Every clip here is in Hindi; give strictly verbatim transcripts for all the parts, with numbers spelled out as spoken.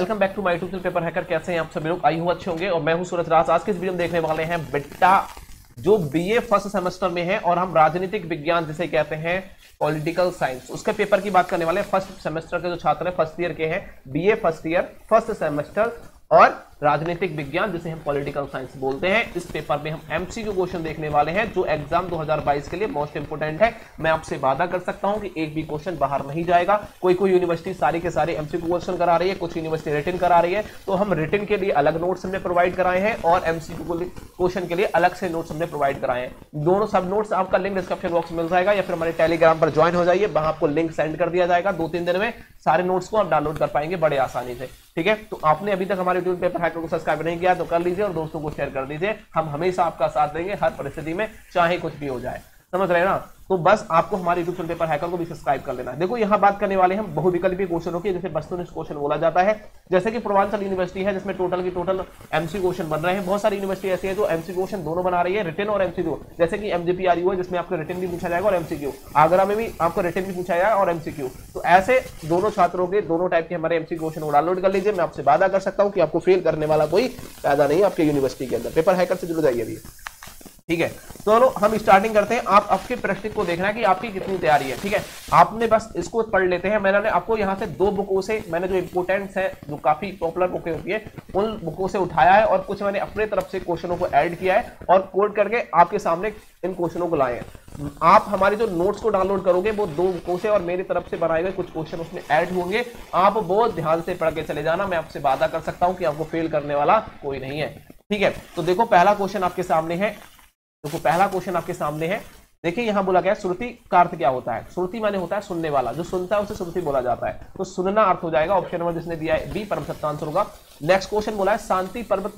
Welcome back to my YouTube channel paper hacker. कैसे हैं आप सभी लोग? आई हूँ अच्छे होंगे और मैं हूँ सूरज राज। आज के इस वीडियो में देखने वाले हैं बेटा जो बीए फर्स्ट सेमेस्टर में है और हम राजनीतिक विज्ञान जिसे कहते हैं पॉलिटिकल साइंस, उसके पेपर की बात करने वाले हैं। फर्स्ट सेमेस्टर के जो छात्र हैं, फर्स्ट ईयर के हैं, BA first year first semester और राजनीतिक विज्ञान जिसे हम पॉलिटिकल साइंस बोलते हैं। इस पेपर में हम एमसीक्यू क्वेश्चन देखने वाले हैं जो एग्जाम दो हज़ार बाईस के लिए मोस्ट इंपोर्टेंट है। मैं आपसे वादा कर सकता हूं कि एक भी क्वेश्चन बाहर नहीं जाएगा। कोई कोई यूनिवर्सिटी सारी के सारे एमसीक्यू क्वेश्चन करा रही है, कुछ यूनिवर्सिटी रिटन करा रही है, तो हम रिटन के लिए अलग नोट्स हमने प्रोवाइड कराए हैं और एमसीक्यू क्वेश्चन के लिए अलग से नोट्स हमने प्रोवाइड कराए हैं। दोनों सब नोट्स आपका लिंक डिस्क्रिप्शन बॉक्स में मिल जाएगा या फिर हमारे टेलीग्राम पर ज्वाइन हो जाइए, वहां आपको लिंक सेंड कर दिया जाएगा। दो तीन दिन में सारे नोट्स को आप डाउनलोड कर पाएंगे बड़े आसानी से, ठीक है। तो आपने अभी तक हमारे यूट्यूब पेपर हैकर को सब्सक्राइब नहीं किया तो कर लीजिए और दोस्तों को शेयर कर दीजिए। हम हमेशा आपका साथ देंगे हर परिस्थिति में, चाहे कुछ भी हो जाए, समझ रहे हैं ना। तो बस आपको हमारे यूट्यूब चैनल पेपर हैकर को भी सब्सक्राइब कर लेना है। देखो यहाँ बात करने वाले हम बहुविकल्पी क्वेश्चनों की, जैसे वस्तुनिष्ठ क्वेश्चन बोला जाता है। जैसे कि पूर्वांचल यूनिवर्सिटी है जिसमें टोटल की टोटल एमसी क्वेश्चन बन रहे हैं। बहुत सारी यूनिवर्सिटी ऐसी है जो एमसी क्वेश्चन दोनों बना रही है, रिटन और एमसीक्यू। जैसे कि एमजीपीआरयू है जिसमें आपको रिटन भी पूछा जाएगा और एमसीक्यू। आगरा में भी आपको रिटन भी पूछा जाएगा और एमसीक्यू। तो ऐसे दोनों छात्रों के दोनों टाइप के हमारे एमसी क्वेश्चन को डाउनलोड कर लीजिए। मैं आपसे वादा कर सकता हूँ कि आपको फेल करने वाला कोई फायदा नहीं है आपके यूनिवर्सिटी के अंदर। पेपर हैकर से जुड़ जाइए अभी, ठीक है। तो चलो हम स्टार्टिंग करते हैं। आप आपके प्रश्न को देखना है कि आपकी कितनी तैयारी है, ठीक है। आपने बस इसको पढ़ लेते हैं। मैंने आपको यहाँ से दो बुकों से, मैंने जो इंपोर्टेंट्स है जो काफी पॉपुलर बुकें होती है उन बुकों से उठाया है और कुछ मैंने अपने तरफ से क्वेश्चनों को ऐड किया है और कोट करके आपके सामने इन क्वेश्चनों को लाए हैं। आप हमारे जो नोट्स को डाउनलोड करोगे वो दो बुकों से और मेरी तरफ से बनाए हुए कुछ क्वेश्चन उसमें ऐड होंगे। आप बहुत ध्यान से पढ़ के चले जाना। मैं आपसे वादा कर सकता हूँ कि आपको फेल करने वाला कोई नहीं है, ठीक है। तो देखो पहला क्वेश्चन आपके सामने है। देखो पहला क्वेश्चन आपके सामने है। देखिए यहाँ बोला गया श्रुति का अर्थ क्या होता है। श्रुति माने होता है सुनने वाला, जो सुनता है उसे श्रुति बोला जाता है। तो सुनना अर्थ हो जाएगा ऑप्शन नंबर जिसने दिया है बी, परम सत्य आंसर होगा। नेक्स्ट क्वेश्चन बोला है शांति पर्व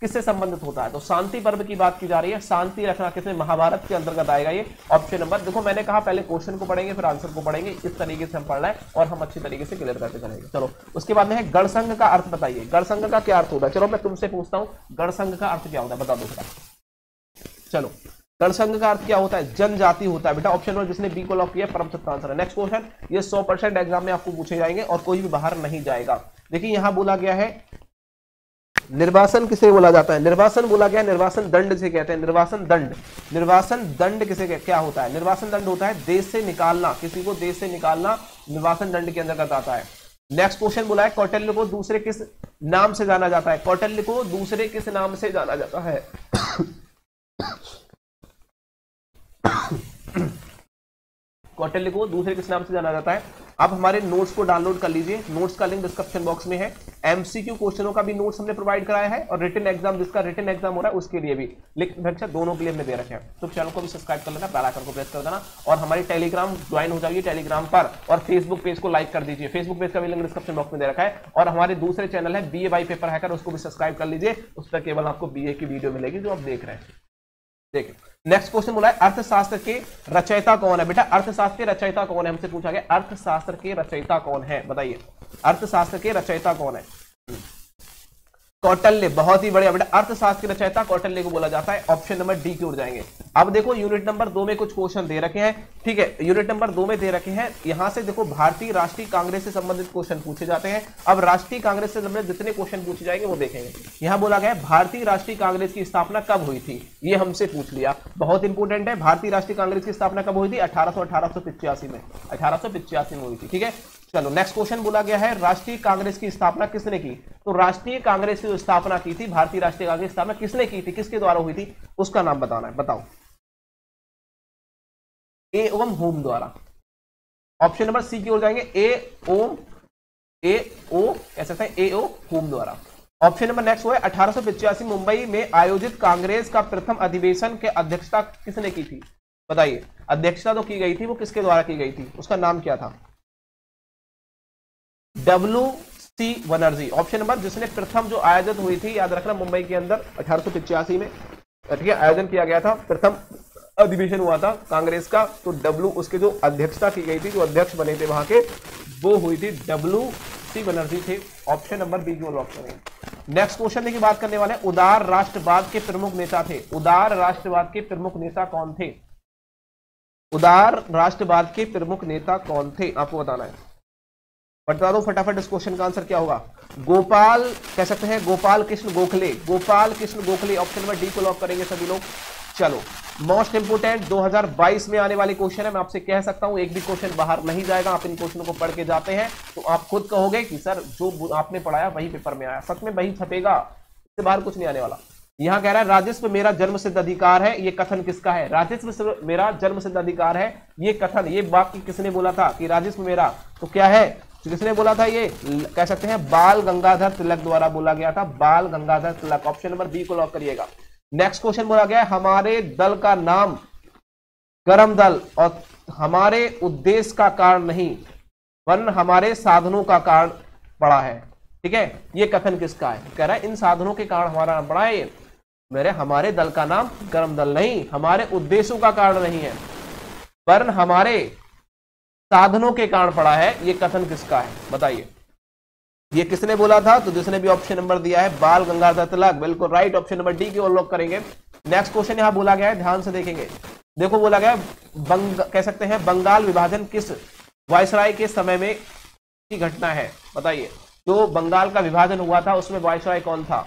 किससे संबंधित होता है। तो शांति पर्व की बात की जा रही है। शांति रखना किसने, महाभारत के अंतर्गत आएगा ये ऑप्शन नंबर। देखो मैंने कहा पहले क्वेश्चन को पढ़ेंगे फिर आंसर को पढ़ेंगे, इस तरीके से हम पढ़ना है और हम अच्छी तरीके से क्लियर करते चलेंगे। चलो उसके बाद में है गणसंघ का अर्थ बताइए। गणसंघ का क्या अर्थ होता है? चलो मैं तुमसे पूछता हूँ गणसंघ का अर्थ क्या होता है, बता दो बेटा। चलो गणसंघ का अर्थ क्या होता है? जनजाति होता है बेटा। ऑप्शन वन जिसने बी को लॉक किया परम सत्य आंसर है। नेक्स्ट क्वेश्चन, ये सौ परसेंट एग्जाम में आपको पूछे जाएंगे और कोई भी बाहर नहीं जाएगा। देखिए यहां बोला गया है निर्वासन किसे बोला जाता है। निर्वासन बोला गया है निर्वासन दंड जिसे कहते हैं। निर्वासन दंड, निर्वासन दंड किसे क्या होता है? निर्वासन दंड होता है देश से निकालना, किसी को देश से निकालना निर्वासन दंड के अंतर्गत आता है। नेक्स्ट क्वेश्चन बोला है कौटिल्य को दूसरे किस नाम से जाना जाता है। कौटिल्य को दूसरे किस नाम से जाना जाता है? कौटिल्य को दूसरे किस नाम से जाना जाता है? आप हमारे नोट्स को डाउनलोड कर लीजिए। नोट्स का लिंक डिस्क्रिप्शन बॉक्स में है। एमसीक्यू क्वेश्चनों का भी नोट्स हमने प्रोवाइड कराया है और रिटन एग्जाम, जिसका रिटन एग्जाम हो रहा है उसके लिए भी लिंक परीक्षा दोनों के लिए हमने दे रखे हैं। तो चैनल को भी सब्सक्राइब कर लेना, बेल आइकन को प्रेस कर देना और हमारे टेलीग्राम ज्वाइन हो जाइए टेलीग्राम पर, और फेसबुक पेज को लाइक कर दीजिए। फेसबुक पेज का भी लिंक डिस्क्रिप्शन बॉक्स में दे रखा है। और हमारे दूसरे चैनल है बीए बाय पेपर हैकर, उसको भी सब्सक्राइब कर लीजिए। उस पर केवल आपको बीए की वीडियो मिलेगी जो आप देख रहे हैं। देखिए नेक्स्ट क्वेश्चन बोला है अर्थशास्त्र के रचयिता कौन है। बेटा अर्थशास्त्र के रचयिता कौन है हमसे पूछा गया। अर्थशास्त्र के रचयिता कौन है बताइए। अर्थशास्त्र के रचयिता कौन है? कौटिल्य, बहुत ही बढ़िया बेटा। अर्थशास्त्र के रचयिता कौटिल्य को बोला जाता है। ऑप्शन नंबर डी की ओर जाएंगे। अब देखो यूनिट नंबर दो में कुछ क्वेश्चन दे रखे हैं, ठीक है। यूनिट नंबर दो में दे रखे हैं। यहाँ से देखो भारतीय राष्ट्रीय कांग्रेस से संबंधित क्वेश्चन पूछे जाते हैं। अब राष्ट्रीय कांग्रेस से संबंधित जितने क्वेश्चन पूछे जाएंगे वो देखेंगे। यहाँ बोला गया है भारतीय राष्ट्रीय कांग्रेस की स्थापना कब हुई थी, ये हमसे पूछ लिया। बहुत इंपोर्टेंट है। भारतीय राष्ट्रीय कांग्रेस की स्थापना कब हुई थी? अठारह सौ अठारह सौ पिचासी में अठारह सौ पिचासी में हुई थी, ठीक है। चलो नेक्स्ट क्वेश्चन बोला गया है राष्ट्रीय कांग्रेस की स्थापना किसने की। तो राष्ट्रीय कांग्रेस की स्थापना की थी, भारतीय राष्ट्रीय कांग्रेस की स्थापना किसने की थी, किसके द्वारा हुई थी, उसका नाम बताना है, बताओ। ए ओ ह्यूम द्वारा। ऑप्शन नंबर सी की ओर जाएंगे। ए ओ ए ओ कह सकते हैं ए ओ ह्यूम द्वारा। ऑप्शन नंबर नेक्स्ट हुआ है अठारह सौ पिचासी मुंबई में आयोजित कांग्रेस का प्रथम अधिवेशन के अध्यक्षता किसने की थी बताइए। अध्यक्षता तो की गई थी, वो किसके द्वारा की गई थी, उसका नाम क्या था? डब्ल्यूसी बनर्जी। ऑप्शन नंबर जिसने प्रथम जो आयोजित हुई थी, याद रखना मुंबई के अंदर अठारह सौ पिचासी में आयोजन किया गया था, प्रथम अधिवेशन हुआ था कांग्रेस का। तो डब्ल्यू उसके जो अध्यक्षता की गई थी, जो अध्यक्ष बने थे वहां के, वो हुई थी डब्ल्यू सी बनर्जी थे। ऑप्शन नंबर बी जो ऑप्शन है। नेक्स्ट क्वेश्चन की बात करने वाले उदार राष्ट्रवाद के प्रमुख नेता थे। उदार राष्ट्रवाद के प्रमुख नेता कौन थे? उदार राष्ट्रवाद के प्रमुख नेता कौन थे आपको बताना है। बता दो फटाफट इस क्वेश्चन का आंसर क्या होगा। गोपाल कह सकते हैं Gopal Krishna Gokhale, Gopal Krishna Gokhale, option number D को लॉक करेंगे सभी लोग। चलो मोस्ट इंपोर्टेंट दो हज़ार बाईस में आने वाले क्वेश्चन है, मैं आपसे कह सकता हूं एक भी क्वेश्चन बाहर नहीं जाएगा। आप इन क्वेश्चनों को पढ़ के जाते हैं तो आप खुद कहोगे कि सर जो आपने पढ़ाया वही पेपर में आया, सच में वही छपेगा, इससे बाहर कुछ नहीं आने वाला। यहाँ कह रहा है राजस्व मेरा जन्मसिद्ध अधिकार है, ये कथन किसका है? राजस्व मेरा जन्मसिद्ध अधिकार है, ये कथन, ये वाक्य किसने बोला था कि राजस्व मेरा, तो क्या है तो किसने बोला था? ये कह सकते हैं बाल गंगाधर तिलक द्वारा बोला गया था, Bal Gangadhar Tilak, option number B को लॉक करिएगा। नेक्स्ट क्वेश्चन बोला गया है हमारे दल का नाम करम दल और हमारे उद्देश्य का कारण नहीं वरन हमारे साधनों का कारण पड़ा है, ठीक है, ये कथन किसका है? कह रहा है इन साधनों के कारण हमारा नाम पड़ा है, ये मेरे हमारे दल का नाम करम दल नहीं, हमारे उद्देश्यों का कारण नहीं है वरन हमारे साधनों के कारण पड़ा है, ये कथन किसका है? बताइए ये किसने बोला था? तो जिसने भी ऑप्शन नंबर दिया है बाल गंगाधर तिलक, बिल्कुल राइट, ऑप्शन नंबर डी को लॉक करेंगे। नेक्स्ट क्वेश्चन यहां बोला गया है, ध्यान से देखेंगे, देखो बोला गया बंग, कह सकते हैं बंगाल विभाजन किस वायसराय के समय में की घटना है? बताइए जो बंगाल का विभाजन हुआ था उसमें वायसराय कौन था?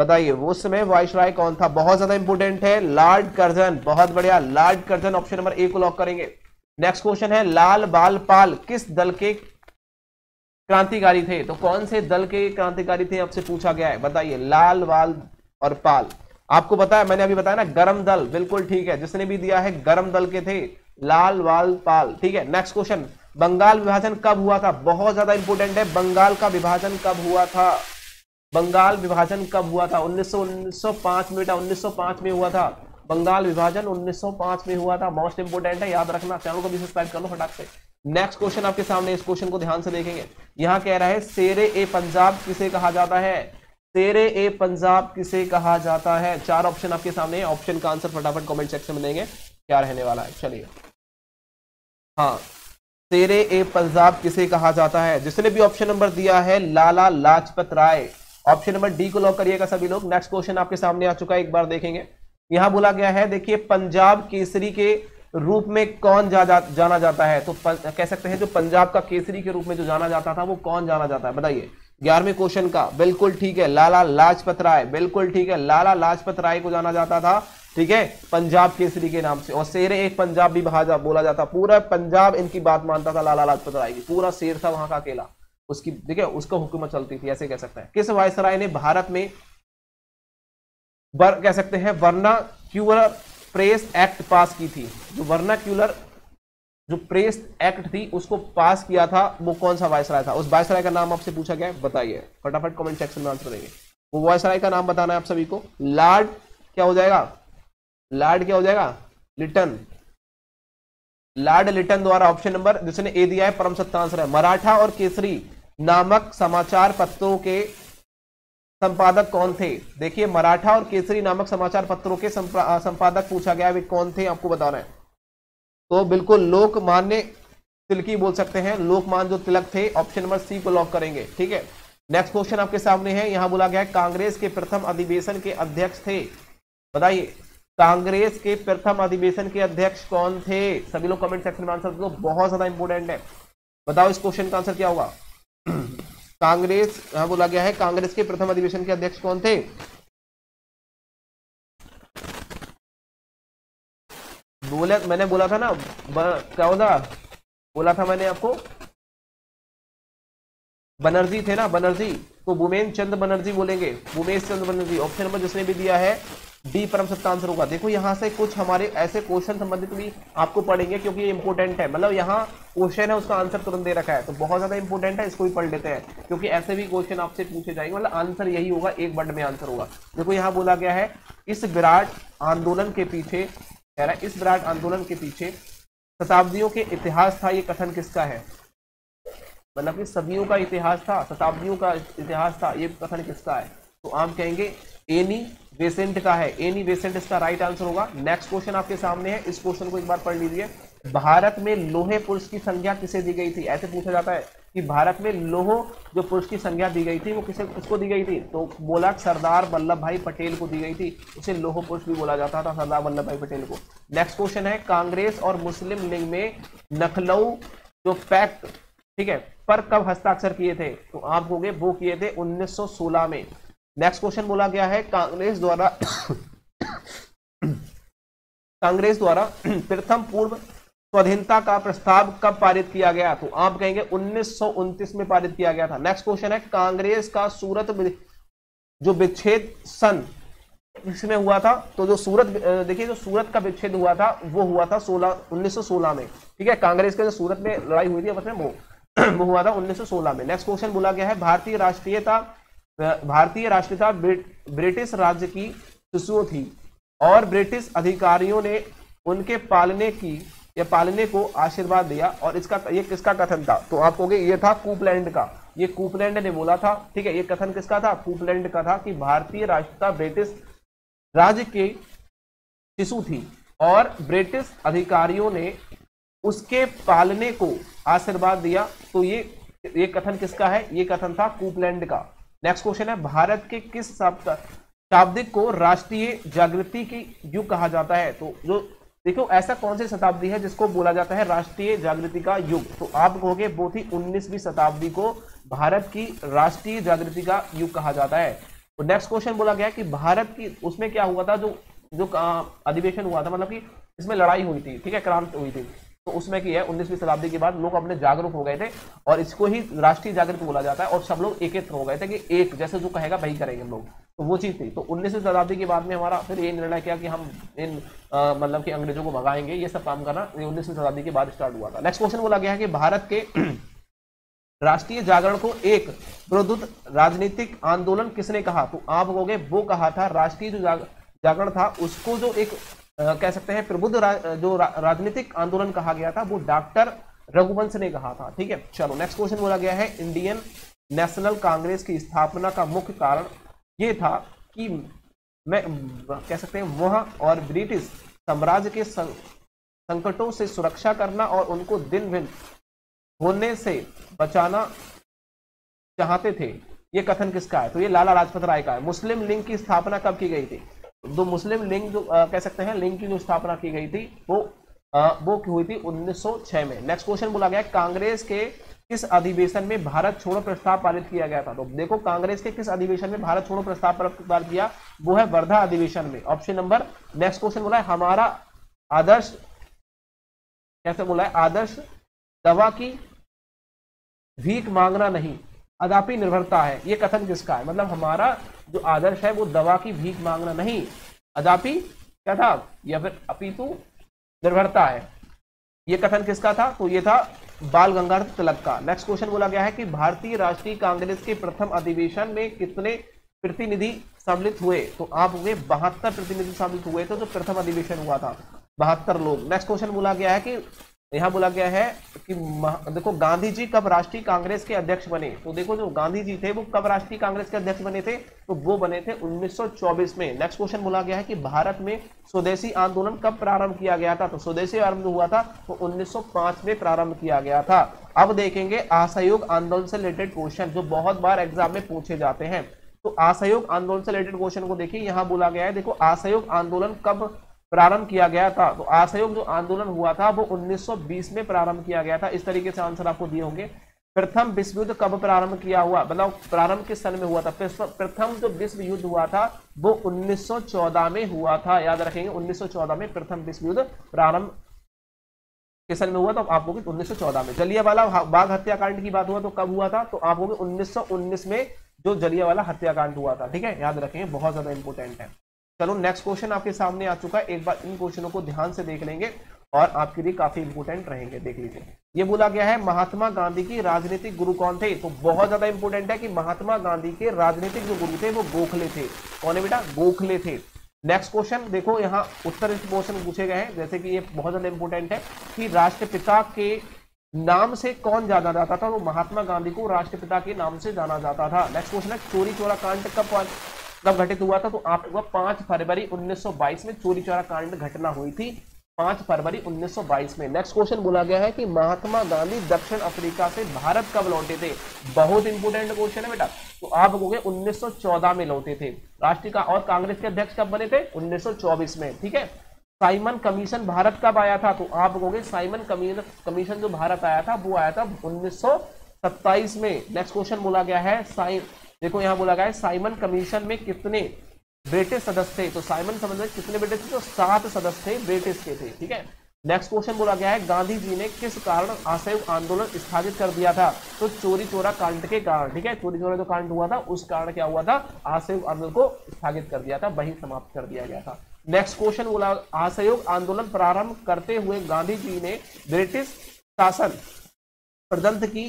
बताइए उस समय वायसराय कौन था? बहुत ज्यादा इंपोर्टेंट है, लॉर्ड कर्जन, बहुत बढ़िया, Lord Curzon, option number A को लॉक करेंगे। नेक्स्ट क्वेश्चन है लाल बाल पाल किस दल के क्रांतिकारी थे? तो कौन से दल के क्रांतिकारी थे आपसे पूछा गया है, बताइए लाल बाल और पाल। आपको बताया, मैंने अभी बताया ना गरम दल, बिल्कुल ठीक है, जिसने भी दिया है गरम दल के थे लाल बाल पाल, ठीक है। नेक्स्ट क्वेश्चन बंगाल विभाजन कब हुआ था? बहुत ज्यादा इंपोर्टेंट है, बंगाल का विभाजन कब हुआ था? बंगाल विभाजन कब हुआ था? उन्नीस सौ उन्नीस सौ पांच में बेटा उन्नीस सौ पांच में हुआ था बंगाल विभाजन, उन्नीस सौ पांच में हुआ था, मोस्ट इंपोर्टेंट है, याद रखना, चैनल को भी सब्सक्राइब कर लो फटाक से। नेक्स्ट क्वेश्चन आपके सामने, इस क्वेश्चन को ध्यान से देखेंगे, यहाँ कह रहा है शेरे ए पंजाब किसे कहा जाता है? शेरे ए पंजाब किसे कहा जाता है? चार ऑप्शन आपके सामने है, ऑप्शन का आंसर फटाफट कमेंट सेक्शन में देंगे क्या रहने वाला है। चलिए हाँ, शेरे ए पंजाब किसे कहा जाता है? जिसने भी ऑप्शन नंबर दिया है Lala Lajpat Rai, option number D को लॉक करिएगा सभी लोग। नेक्स्ट क्वेश्चन आपके सामने आ चुका है, एक बार देखेंगे, यहां बोला गया है देखिए पंजाब केसरी के रूप में कौन जा, जा, जाना जाता है? तो प, कह सकते हैं जो पंजाब का केसरी के रूप में जो जाना जाता था वो कौन जाना जाता है? बताइए ग्यारहवें क्वेश्चन का, बिल्कुल ठीक है, लाला लाजपत राय, बिल्कुल ठीक है, लाला लाजपत राय को जाना जाता था, ठीक है, पंजाब केसरी के नाम से, और शेरे एक पंजाब भी भाजा बोला जाता, पूरा पंजाब इनकी बात मानता था लाला लाजपत राय की, पूरा शेर था वहां का अकेला, उसकी देखिये उसका हुकूमत चलती थी, ऐसे कह सकते हैं। किस वायसराय ने भारत में बर, कह सकते हैं वर्ना क्यूलर प्रेस एक्ट पास की थी? जो वर्ना क्यूलर जो प्रेस एक्ट थी उसको पास किया था वो कौन सा वायसराय था? उस वायसराय का नाम आपसे पूछा गया है, बताइए फटाफट कमेंट सेक्शन में आंसर देंगे, वो वायसराय का नाम बताना है आप सभी को। लॉर्ड क्या हो जाएगा? लॉर्ड क्या हो जाएगा? लिटन, लॉर्ड लिटन द्वारा, ऑप्शन नंबर जिसने ए दिया है परम सत्ता आंसर है। मराठा और केसरी नामक समाचार पत्रों के संपादक कौन थे? देखिए मराठा और केसरी नामक समाचार पत्रों के संपादक पूछा गया है, वे कौन थे आपको बताना है, तो बिल्कुल लोकमान्य तिलकी बोल सकते हैं, लोकमान्य जो तिलक थे, ऑप्शन नंबर सी को लॉक करेंगे, ठीक है। नेक्स्ट क्वेश्चन आपके सामने है, यहां बोला गया है कांग्रेस के प्रथम अधिवेशन के अध्यक्ष थे, बताइए कांग्रेस के प्रथम अधिवेशन के अध्यक्ष कौन थे? सभी लोग कमेंट सेक्शन में आंसर दो, बहुत ज्यादा इंपोर्टेंट है, बताओ इस क्वेश्चन का आंसर क्या होगा। कांग्रेस, यहां बोला गया है कांग्रेस के प्रथम अधिवेशन के अध्यक्ष कौन थे? बोला मैंने बोला था ना क्या होता बोला था मैंने आपको बनर्जी थे ना, बनर्जी, तो भूमेश चंद बनर्जी बोलेंगे, भूमेश चंद बनर्जी, ऑप्शन नंबर जिसने भी दिया है डी परम सत्ता आंसर होगा। देखो यहाँ से कुछ हमारे ऐसे क्वेश्चन संबंधित भी आपको पढ़ेंगे क्योंकि ये इंपॉर्टेंट है, मतलब यहाँ क्वेश्चन है उसका आंसर तुरंत दे रखा है, तो बहुत ज्यादा इंपॉर्टेंट है, इसको भी पढ़ लेते हैं क्योंकि ऐसे भी क्वेश्चन आपसे पूछे जाएंगे, मतलब आंसर यही होगा, एक वर्ड में आंसर होगा। देखो यहाँ बोला गया है इस विराट आंदोलन के पीछे, कह रहा है इस विराट आंदोलन के पीछे शताब्दियों के इतिहास था, ये कथन किसका है? मतलब कि सदियों का इतिहास था, शताब्दियों का इतिहास था, ये कथन किसका है? तो आप कहेंगे एनी बेसेंट का है, एनी बेसेंट इसका राइट आंसर होगा। नेक्स्ट क्वेश्चन आपके सामने है, इस क्वेश्चन को एक बार पढ़ लीजिए, भारत में लोहे पुरुष की संज्ञा किसे दी गई थी? ऐसे पूछा जाता है कि भारत में लोहो जो पुरुष की संज्ञा दी गई थी वो किसे किसको दी गई थी? तो बोला सरदार वल्लभ भाई पटेल को दी गई थी, उसे लोहो पुरुष भी बोला जाता था, सरदार वल्लभ भाई पटेल को। नेक्स्ट क्वेश्चन है कांग्रेस और मुस्लिम लीग में नखलऊ जो पैक्ट ठीक है, पर कब हस्ताक्षर किए थे? तो आप होंगे वो किए थे उन्नीस सौ सोलह में। नेक्स्ट क्वेश्चन बोला गया है कांग्रेस द्वारा कांग्रेस द्वारा प्रथम पूर्व स्वाधीनता का प्रस्ताव कब पारित किया गया? तो आप कहेंगे उन्नीस सौ उनतीस में पारित किया गया था। नेक्स्ट क्वेश्चन है कांग्रेस का सूरत जो विच्छेद सन इसमें हुआ था, तो जो सूरत देखिए जो सूरत का विच्छेद हुआ था वो हुआ था सोलह उन्नीस सौ सोलह में। ठीक है, कांग्रेस के जो सूरत में लड़ाई हुई थी आपस में वो वो हुआ था उन्नीस सौ सोलह में। नेक्स्ट क्वेश्चन बोला गया है भारतीय राष्ट्रीयता भारतीय राष्ट्रीयता ब्रिटिश राज्य की शिशुओं थी और ब्रिटिश अधिकारियों ने उनके पालने की या पालने को आशीर्वाद दिया, और इसका ये किसका कथन था? तो आप कहोगे ये था कूपलैंड का, ये कूपलैंड ने बोला था। ठीक है, ये कथन किसका था? कूपलैंड का था कि भारतीय राष्ट्रीयता ब्रिटिश राज्य के शिशु थी और ब्रिटिश अधिकारियों ने उसके पालने को आशीर्वाद दिया। तो ये ये कथन किसका है? ये कथन था कूपलैंड का। नेक्स्ट क्वेश्चन है भारत के किस शताब्दी को राष्ट्रीय जागृति की युग कहा जाता है? तो जो देखो ऐसा कौन सी शताब्दी है जिसको बोला जाता है राष्ट्रीय जागृति का युग? तो आप कहोगे वो थी उन्नीसवीं शताब्दी को भारत की राष्ट्रीय जागृति का युग कहा जाता है। तो नेक्स्ट क्वेश्चन बोला गया कि भारत की उसमें क्या हुआ था, जो जो अधिवेशन हुआ था, मतलब कि इसमें लड़ाई हुई थी, ठीक है, क्रांति हुई थी, तो उसमें की है उन्नीसवीं शताब्दी के बाद लोग अपने जागरूक हो गए थे और इसको ही राष्ट्रीय जागृति बोला जाता है, और सब लोग एकत्र हो गए थे कि एक जैसे जो कहेगा वही करेंगे हम लोग, तो वो चीज़ थी। तो उन्नीसवीं शताब्दी के बाद में हमारा फिर ये निर्णय किया कि हम इन मतलब कि अंग्रेजों को भगाएंगे, ये सब काम करना ये उन्नीसवीं शताब्दी के बाद स्टार्ट हुआ था। नेक्स्ट क्वेश्चन बोला गया है कि भारत के राष्ट्रीय जागरण को एक प्रद्युत राजनीतिक आंदोलन किसने कहा? तो आप कहोगे वो कहा था राष्ट्रीय जो जाग, जागरण था उसको जो एक आ, कह सकते हैं प्रबुद्ध रा, जो रा, राजनीतिक आंदोलन कहा गया था वो डॉक्टर रघुवंश ने कहा था। ठीक है, चलो नेक्स्ट क्वेश्चन बोला गया है इंडियन नेशनल कांग्रेस की स्थापना का मुख्य कारण ये था कि मैं कह सकते हैं वह और ब्रिटिश साम्राज्य के सं, संकटों से सुरक्षा करना और उनको दिन भिन्न होने से बचाना चाहते थे। ये कथन किसका है? तो ये लाला लाजपत राय का है। मुस्लिम लीग की स्थापना कब की गई थी? दो मुस्लिम लीग जो आ, कह सकते हैं लीग की जो स्थापना की गई थी वो आ, वो हुई थी उन्नीस सौ छह में। नेक्स्ट क्वेश्चन बोला गया कांग्रेस के किस अधिवेशन में भारत छोड़ो प्रस्ताव पारित किया गया था? तो देखो कांग्रेस के किस अधिवेशन में भारत छोड़ो प्रस्ताव पारित किया, वो है वर्धा अधिवेशन में, ऑप्शन नंबर। नेक्स्ट क्वेश्चन बोला है हमारा आदर्श कैसे बोला है आदर्श दवा की भीख मांगना नहीं अदापि निर्भरता है। ये कथन किसका है? मतलब हमारा जो आदर्श है वो दवा की भीख मांगना नहीं अदापि क्या था या फिर अपितु निर्भरता है। ये कथन किसका था? तो ये था बाल गंगाधर तिलक का। नेक्स्ट क्वेश्चन बोला गया है कि भारतीय राष्ट्रीय कांग्रेस के प्रथम अधिवेशन में कितने प्रतिनिधि सम्मिलित हुए? तो आप हुए बहत्तर प्रतिनिधि सम्मिलित हुए थे, तो प्रथम अधिवेशन हुआ था बहत्तर लोग। नेक्स्ट क्वेश्चन बोला गया है कि यहाँ बोला गया है कि देखो गांधी जी कब राष्ट्रीय कांग्रेस के अध्यक्ष बने? तो देखो जो गांधी जी थे वो कब राष्ट्रीय कांग्रेस के अध्यक्ष बने थे? तो वो बने थे उन्नीस सौ चौबीस में। नेक्स्ट क्वेश्चन बोला गया है कि भारत में स्वदेशी आंदोलन कब प्रारंभ किया गया था? तो स्वदेशी आरंभ हुआ था वो उन्नीस सौ पाँच में प्रारंभ किया गया था। अब देखेंगे असहयोग आंदोलन से रिलेटेड क्वेश्चन जो बहुत बार एग्जाम में पूछे जाते हैं। तो असहयोग आंदोलन से रिलेटेड क्वेश्चन को देखिए, यहाँ बोला गया है देखो असहयोग आंदोलन कब प्रारंभ किया गया था? तो असहयोग जो आंदोलन हुआ था वो उन्नीस सौ बीस में प्रारंभ किया गया था। इस तरीके से आंसर आपको दिए होंगे। प्रथम विश्व युद्ध कब प्रारंभ किया हुआ मतलब प्रारंभ किस सन में हुआ था? प्रथम जो विश्व युद्ध हुआ था वो उन्नीस सौ चौदह में हुआ था, याद रखेंगे उन्नीस सौ चौदह में प्रथम विश्व युद्ध प्रारंभ किस सन में हुआ था? तो आपको उन्नीस सौ चौदह में। जलियांवाला बाग हत्याकांड की बात हुआ तो कब हुआ था? तो आपको उन्नीस सौ उन्नीस में जो जलियांवाला हत्याकांड हुआ था। ठीक है, याद रखेंगे, बहुत ज्यादा इंपोर्टेंट है। चलो नेक्स्ट क्वेश्चन आपके सामने आ चुका है, एक बार इन क्वेश्चनों को ध्यान से देख लेंगे और आपके लिए काफी इंपोर्टेंट रहेंगे, देख लीजिए। ये बोला गया है महात्मा गांधी की राजनीतिक गुरु कौन थे? तो बहुत ज्यादा इंपोर्टेंट है कि महात्मा गांधी के राजनीतिक जो गुरु थे वो गोखले थे। कौन है बेटा? गोखले थे। नेक्स्ट क्वेश्चन देखो, यहाँ उत्तर इस क्वेश्चन पूछे गए हैं, जैसे कि ये बहुत ज्यादा इंपोर्टेंट है कि राष्ट्रपिता के नाम से कौन जाना जाता था? वो महात्मा गांधी को राष्ट्रपिता के नाम से जाना जाता था। नेक्स्ट क्वेश्चन है चोरी चोरा कांड कब कब घटित हुआ था? तो आपको पाँच फरवरी उन्नीस सौ बाईस में चोरी चोरा कांड घटना हुई थी, पाँच फरवरी उन्नीस सौ बाईस में। नेक्स्ट क्वेश्चन बोला गया है कि महात्मा गांधी दक्षिण अफ्रीका से भारत कब लौटे थे? बहुत इंपोर्टेंट क्वेश्चन है बेटा, तो आप कहोगे उन्नीस सौ चौदह में लौटे थे। राष्ट्रीय का और कांग्रेस के अध्यक्ष कब बने थे? उन्नीस सौ चौबीस में। ठीक है, साइमन कमीशन भारत कब आया था? तो आप कहोगे साइमन कमीशन जो भारत आया था वो आया था उन्नीस सौ सत्ताईस में। नेक्स्ट क्वेश्चन बोला गया है साइम, देखो यहाँ बोला गया है साइमन कमीशन में कितने ब्रिटिश सदस्य थे? तो साइमन समझ कितने ब्रिटिश थे? तो सात सदस्य थे, ब्रिटिश के थे। ठीक है, नेक्स्ट क्वेश्चन बोला गया है गांधी जी ने किस कारण असहयोग आंदोलन स्थापित कर दिया था? तो चोरी चोरा कांड के कारण। ठीक है, चोरी चोरा जो कांड हुआ था उस कारण क्या हुआ था? असहयोग आंदोलन को स्थगित कर दिया था, वही समाप्त कर दिया गया था। नेक्स्ट क्वेश्चन बोला असहयोग आंदोलन प्रारंभ करते हुए गांधी जी ने ब्रिटिश शासन प्रदंत की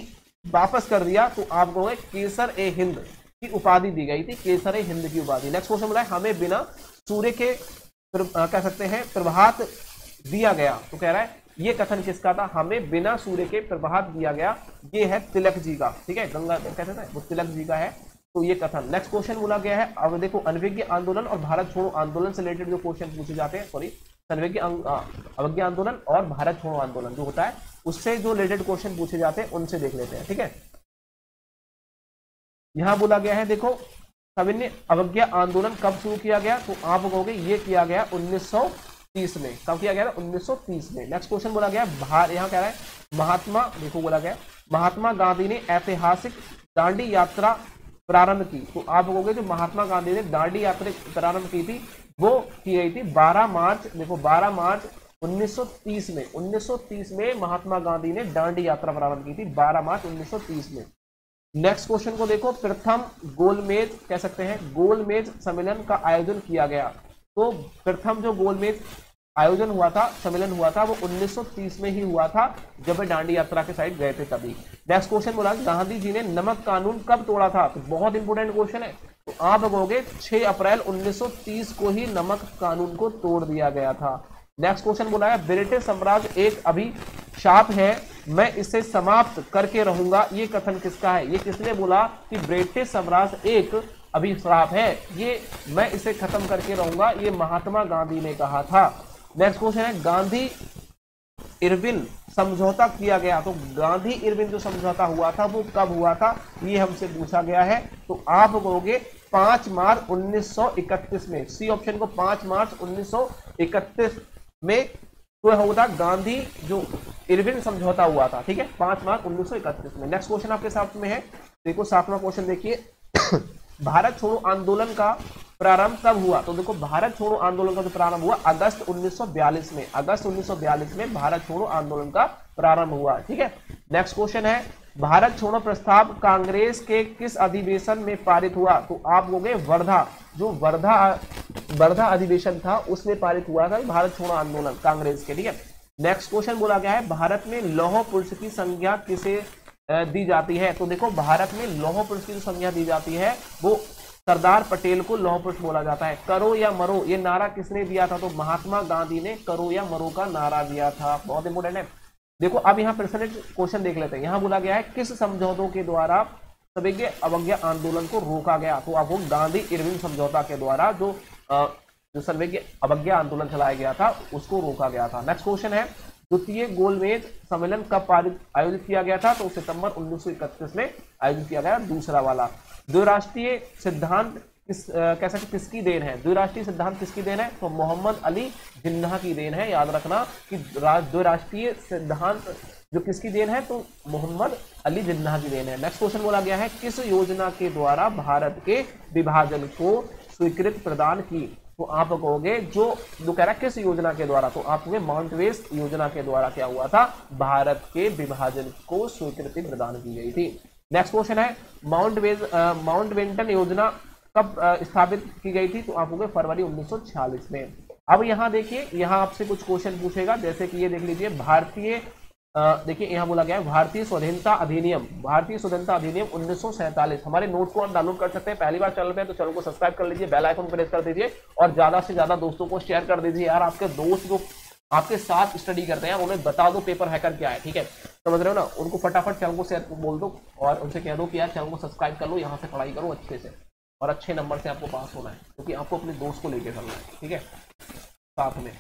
वापस कर दिया, तो आपको केसर ए हिंद की उपाधि दी गई थी, केसर ए हिंद की उपाधि। नेक्स्ट क्वेश्चन बोला है हमें बिना सूर्य के कह सकते हैं प्रभात दिया गया, तो कह रहा है ये कथन किसका था? हमें बिना सूर्य के प्रभात दिया गया, ये है तिलक जी का। ठीक है, गंगा कहते हैं वो तिलक जी का है, तो ये कथन। नेक्स्ट क्वेश्चन बोला गया है, अब देखो अनभिज्ञ आंदोलन और भारत छोड़ो आंदोलन से रिलेटेड जो क्वेश्चन पूछे जाते हैं, सॉरी अनभिज्ञ अवज्ञ आंदोलन और भारत छोड़ो आंदोलन जो होता है उससे जो रिलेटेड क्वेश्चन पूछे जाते हैं उनसे देख लेते हैं। ठीक है, यहां बोला गया है देखो सविनय अवज्ञा आंदोलन कब शुरू किया गया? तो आप कहोगे ये किया गया उन्नीस सौ तीस में। कब किया गया? उन्नीस सौ तीस में। नेक्स्ट क्वेश्चन बोला गया भारत, यहाँ कह रहा है महात्मा, देखो बोला गया महात्मा गांधी ने ऐतिहासिक दांडी यात्रा प्रारंभ की, तो आप कहोगे जो महात्मा गांधी ने दांडी यात्रा प्रारंभ की थी वो की गई थी बारह मार्च, देखो बारह मार्च उन्नीस सौ तीस में, उन्नीस सौ तीस में महात्मा गांधी ने दांडी यात्रा प्रारंभ की थी बारह मार्च उन्नीस सौ तीस में। नेक्स्ट क्वेश्चन को देखो प्रथम गोलमेज कह सकते हैं गोलमेज सम्मेलन का आयोजन किया गया, तो प्रथम जो गोलमेज आयोजन हुआ था, सम्मेलन हुआ था वो उन्नीस सौ तीस में ही हुआ था, जब वे दांडी यात्रा के साइड गए थे तभी। नेक्स्ट क्वेश्चन बोला गांधी जी ने नमक कानून कब तोड़ा था? तो बहुत इंपोर्टेंट क्वेश्चन है, तो आप कहोगे छह अप्रैल उन्नीस सौ तीस को ही नमक कानून को तोड़ दिया गया था। नेक्स्ट क्वेश्चन बोला है ब्रिटिश साम्राज्य एक अभिशाप है, मैं इसे समाप्त करके रहूंगा, ये कथन किसका है? ये किसने बोला कि ब्रिटिश साम्राज्य एक अभिशाप है, ये मैं इसे खत्म करके रहूंगा, ये महात्मा गांधी ने कहा था। नेक्स्ट क्वेश्चन है गांधी इरविन समझौता किया गया, तो गांधी इरविन जो समझौता हुआ था वो कब हुआ था ये हमसे पूछा गया है, तो आप कहोगे पांच मार्च उन्नीस सौ इकतीस में, सी ऑप्शन को पांच मार्च उन्नीस सौ इकतीस में तो होता गांधी जो इरविन समझौता हुआ था। ठीक है, पांच मार्च उन्नीस सौ इकतीस में। नेक्स्ट क्वेश्चन आपके साथ में है, देखो सातवां क्वेश्चन देखिए भारत छोड़ो आंदोलन का प्रारंभ कब हुआ? तो देखो भारत छोड़ो आंदोलन का जो प्रारंभ हुआ अगस्त उन्नीस सौ बयालीस में, अगस्त उन्नीस सौ बयालीस में भारत छोड़ो आंदोलन का प्रारंभ हुआ। ठीक है, नेक्स्ट क्वेश्चन है भारत छोड़ो प्रस्ताव कांग्रेस के किस अधिवेशन में पारित हुआ? तो आप लोगे वर्धा, जो वर्धा वर्धा अधिवेशन था उसमें पारित हुआ था भारत छोड़ो आंदोलन कांग्रेस के। ठीक है, नेक्स्ट क्वेश्चन बोला गया है भारत में लौह पुरुष की संज्ञा किसे दी जाती है? तो देखो भारत में लौह पुरुष की जो संज्ञा दी जाती है वो सरदार पटेल को लौह पुरुष बोला जाता है। करो या मरो ये नारा किसने दिया था? तो महात्मा गांधी ने करो या मरो का नारा दिया था, बहुत इंपोर्टेंट है। देखो अब यहाँ प्रश्न क्वेश्चन देख लेते हैं, यहाँ बोला गया है किस समझौतों के द्वारा सविनय अवज्ञा आंदोलन को रोका गया? तो आपको गांधी इरविन समझौता के द्वारा जो जो सविनय अवज्ञा आंदोलन चलाया गया था उसको रोका गया था। नेक्स्ट क्वेश्चन है द्वितीय गोलमेज सम्मेलन कब आयोजित किया गया था? तो सितंबर उन्नीस सौ इकतीस में आयोजित किया गया, दूसरा वाला। द्विराष्ट्रीय सिद्धांत किस कह सकते किसकी देन है? द्विराष्ट्रीय सिद्धांत किसकी देन है? तो मोहम्मद अली जिन्ना की देन है, याद रखना कि द्विराष्ट्रीय सिद्धांत जो किसकी देन है तो मोहम्मद अली जिन्ना की देन है। नेक्स्ट क्वेश्चन बोला गया है किस योजना के द्वारा भारत के विभाजन को स्वीकृति प्रदान की? तो आप कहोगे जो जो कह रहा है किस योजना के द्वारा, तो आप कहोगे माउंटबेटन योजना के द्वारा क्या हुआ था? भारत के विभाजन को स्वीकृति प्रदान की गई थी। नेक्स्ट क्वेश्चन है माउंटबेटन माउंटबेटन योजना कब स्थापित की गई थी? तो आप कहोगे फरवरी उन्नीस सौ छियालीस में। अब यहाँ देखिए, यहाँ आपसे कुछ क्वेश्चन पूछेगा, जैसे कि ये देख लीजिए भारतीय, देखिए यहाँ बोला गया है भारतीय स्वतंत्रता अधिनियम, भारतीय स्वतंत्रता अधिनियम उन्नीस सौ सैंतालीस। हमारे नोट को आप डाउनलोड कर सकते हैं, पहली बार चैनल पे तो चैनल को सब्सक्राइब कर लीजिए, बेल आइकन प्रेस कर दीजिए और ज्यादा से ज्यादा दोस्तों को शेयर कर दीजिए। यार आपके दोस्त जो आपके साथ स्टडी करते हैं उन्हें बता दो पेपर हैकर क्या है। ठीक है, समझ रहे हो ना, उनको फटाफट चैनल को शेयर बोल दो और उनसे कह दो कि यार चैनल को सब्सक्राइब कर लो, यहाँ से पढ़ाई करो अच्छे से और अच्छे नंबर से आपको पास होना है, क्योंकि आपको अपने दोस्त को लेकर चलना है। ठीक है, साथ में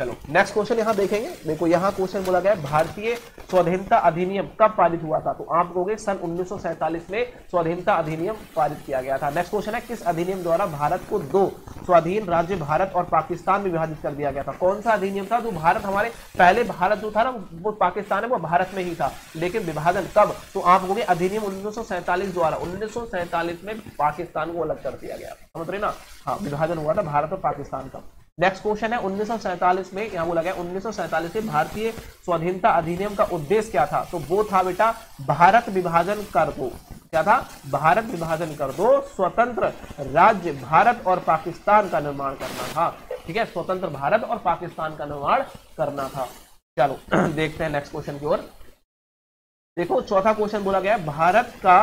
चलो नेक्स्ट क्वेश्चन यहाँ देखेंगे। देखो यहाँ क्वेश्चन बोला गया है भारतीय स्वाधीनता अधिनियम कब पारित हुआ था, तो आप लोगे सन उन्नीस सौ सैंतालीस में स्वाधीनता अधिनियम पारित किया गया था। नेक्स्ट क्वेश्चन है किस अधिनियम द्वारा भारत को दो स्वाधीन राज्य भारत और पाकिस्तान में विभाजित कर दिया गया था। कौन सा अधिनियम था जो भारत हमारे पहले भारत जो था ना वो पाकिस्तान है वो भारत में ही था, लेकिन विभाजन कब, तो आप लोगे अधिनियम उन्नीस सौ सैंतालीस द्वारा उन्नीस सौ सैंतालीस में पाकिस्तान को अलग कर दिया गया था, समझ रहे ना। हाँ विभाजन हुआ था भारत और पाकिस्तान का। नेक्स्ट क्वेश्चन है उन्नीस सौ सैंतालीस में, यहाँ बोला गया उन्नीस सौ सैंतालीस में भारतीय स्वाधीनता अधिनियम का उद्देश्य क्या था, तो वो था बेटा भारत विभाजन कर दो। क्या था, भारत विभाजन कर दो, स्वतंत्र राज्य भारत और पाकिस्तान का निर्माण करना था। ठीक है, स्वतंत्र भारत और पाकिस्तान का निर्माण करना था। चलो देखते हैं नेक्स्ट क्वेश्चन की ओर। देखो चौथा क्वेश्चन बोला गया है भारत का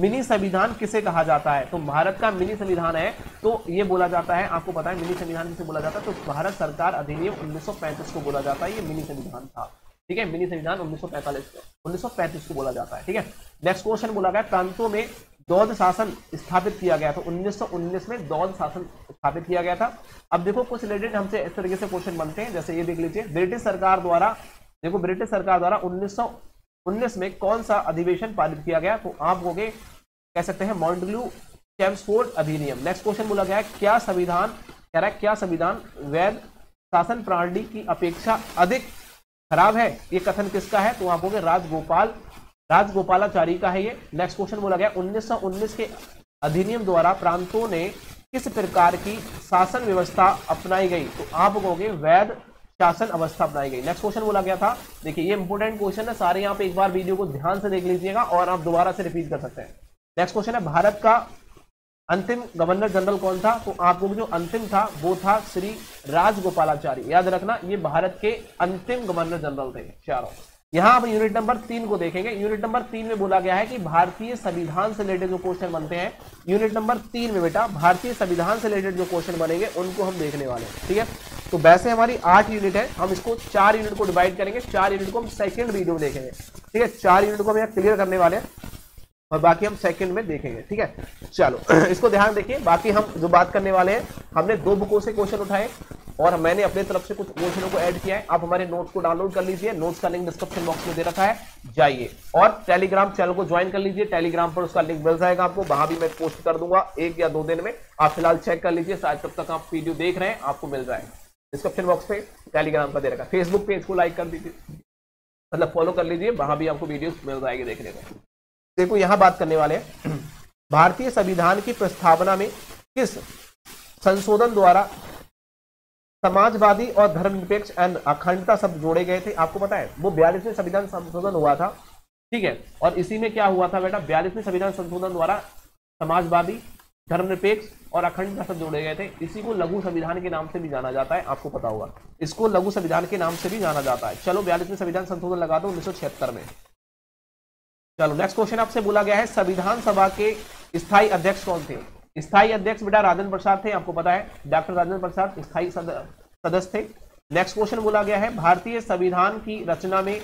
मिनी संविधान किसे कहा जाता है, तो भारत का मिनी संविधान है तो ये बोला जाता है, आपको पता है मिनी संविधान किसे बोला जाता है, तो भारत सरकार अधिनियम उन्नीस सौ पैंतीस को बोला जाता है, ये मिनी संविधान था। ठीक है, मिनी संविधान उन्नीस सौ पैंतालीस को उन्नीस सौ पैंतीस को बोला जाता है। ठीक है, नेक्स्ट क्वेश्चन बोला गया प्रांतों में दौद शासन स्थापित किया गया था, उन्नीस सौ उन्नीस में दौद शासन स्थापित किया गया था। अब देखो कुछ रिलेटेड हमसे इस तरीके से क्वेश्चन बनते हैं, जैसे ये देख लीजिए ब्रिटिश सरकार द्वारा, देखो ब्रिटिश सरकार द्वारा उन्नीस सौ उन्नीस में कौन सा अधिवेशन पारित किया गया, तो आप हो गए कह सकते हैं मॉन्टेग्यू चेम्सफोर्ड अधिनियम। नेक्स्ट क्वेश्चन बोला गया है क्या संविधान कह रहा है क्या संविधान वैध शासन प्रणाली की अपेक्षा अधिक खराब है, ये कथन किसका है, तो आप हो गए राजगोपाल राजगोपालाचारी का है ये। नेक्स्ट क्वेश्चन बोला गया उन्नीस सौ उन्नीस के अधिनियम द्वारा प्रांतों ने किस प्रकार की शासन व्यवस्था अपनाई गई, तो आप हो गए वैध शासन अवस्था अपनाई गई। नेक्स्ट क्वेश्चन बोला गया था, देखिए ये इंपोर्टेंट क्वेश्चन है सारे, यहाँ पे एक बार वीडियो को ध्यान से देख लीजिएगा और आप दोबारा से रिपीट कर सकते हैं। नेक्स्ट क्वेश्चन है भारत का अंतिम गवर्नर जनरल कौन था, तो आपको जो अंतिम था वो था श्री राजगोपालाचारी, याद रखना ये भारत के अंतिम गवर्नर जनरल थे। चारों यहाँ आप यूनिट नंबर तीन को देखेंगे, यूनिट नंबर तीन में बोला गया है कि भारतीय संविधान से रिलेटेड जो क्वेश्चन बनते हैं, यूनिट नंबर तीन में बेटा भारतीय संविधान से रिलेटेड जो क्वेश्चन बनेंगे उनको हम देखने वाले हैं। ठीक है, तो वैसे हमारी आठ यूनिट है, हम इसको चार यूनिट को डिवाइड करेंगे, चार यूनिट को हम सेकंड वीडियो में देखेंगे। ठीक है, चार यूनिट को हम यहाँ क्लियर करने वाले हैं और बाकी हम सेकंड में देखेंगे। ठीक है, चलो इसको ध्यान देखिए। बाकी हम जो बात करने वाले हैं, हमने दो बुकों से क्वेश्चन उठाए और मैंने अपने तरफ से कुछ क्वेश्चनों को ऐड किया है। आप हमारे नोट्स को डाउनलोड कर लीजिए, नोट्स का लिंक डिस्क्रिप्शन बॉक्स में दे रखा है, जाइए। और टेलीग्राम चैनल को ज्वाइन कर लीजिए, टेलीग्राम पर उसका लिंक मिल जाएगा आपको, वहां भी मैं पोस्ट कर दूंगा एक या दो दिन में। आप फिलहाल चेक कर लीजिए, शायद तब तक आप वीडियो देख रहे हैं आपको मिल जाएगा, डिस्क्रिप्शन बॉक्स पे टेलीग्राम का दे रखा है। फेसबुक पेज को लाइक कर दीजिए, मतलब फॉलो कर लीजिए, वहां भी आपको वीडियोस मिल जाएगी देखने को। देखो यहाँ बात करने वाले हैं भारतीय संविधान की प्रस्तावना में किस संशोधन द्वारा समाजवादी और धर्मनिरपेक्ष एंड अखंडता शब्द जोड़े गए थे। आपको पता है वो बयालीसवें संविधान संशोधन हुआ था। ठीक है, और इसी में क्या हुआ था बेटा, बयालीसवें संविधान संशोधन द्वारा समाजवादी, धर्मनिरपेक्ष और अखंडता शब्द जोड़े गए थे। इसी को लघु संविधान के नाम से भी जाना जाता है, आपको पता होगा, इसको लघु संविधान के नाम से भी जाना जाता है। चलो बयालीसवें संविधान संशोधन लगा दो उन्नीस सौ छिहत्तर में। चलो नेक्स्ट क्वेश्चन आपसे बोला गया है संविधान सभा के स्थायी अध्यक्ष कौन थे। स्थायी अध्यक्ष बेटा राजेंद्र प्रसाद थे, आपको पता है डॉक्टर राजेंद्र प्रसाद स्थायी सदस्य थे। नेक्स्ट क्वेश्चन बोला गया है भारतीय संविधान की रचना में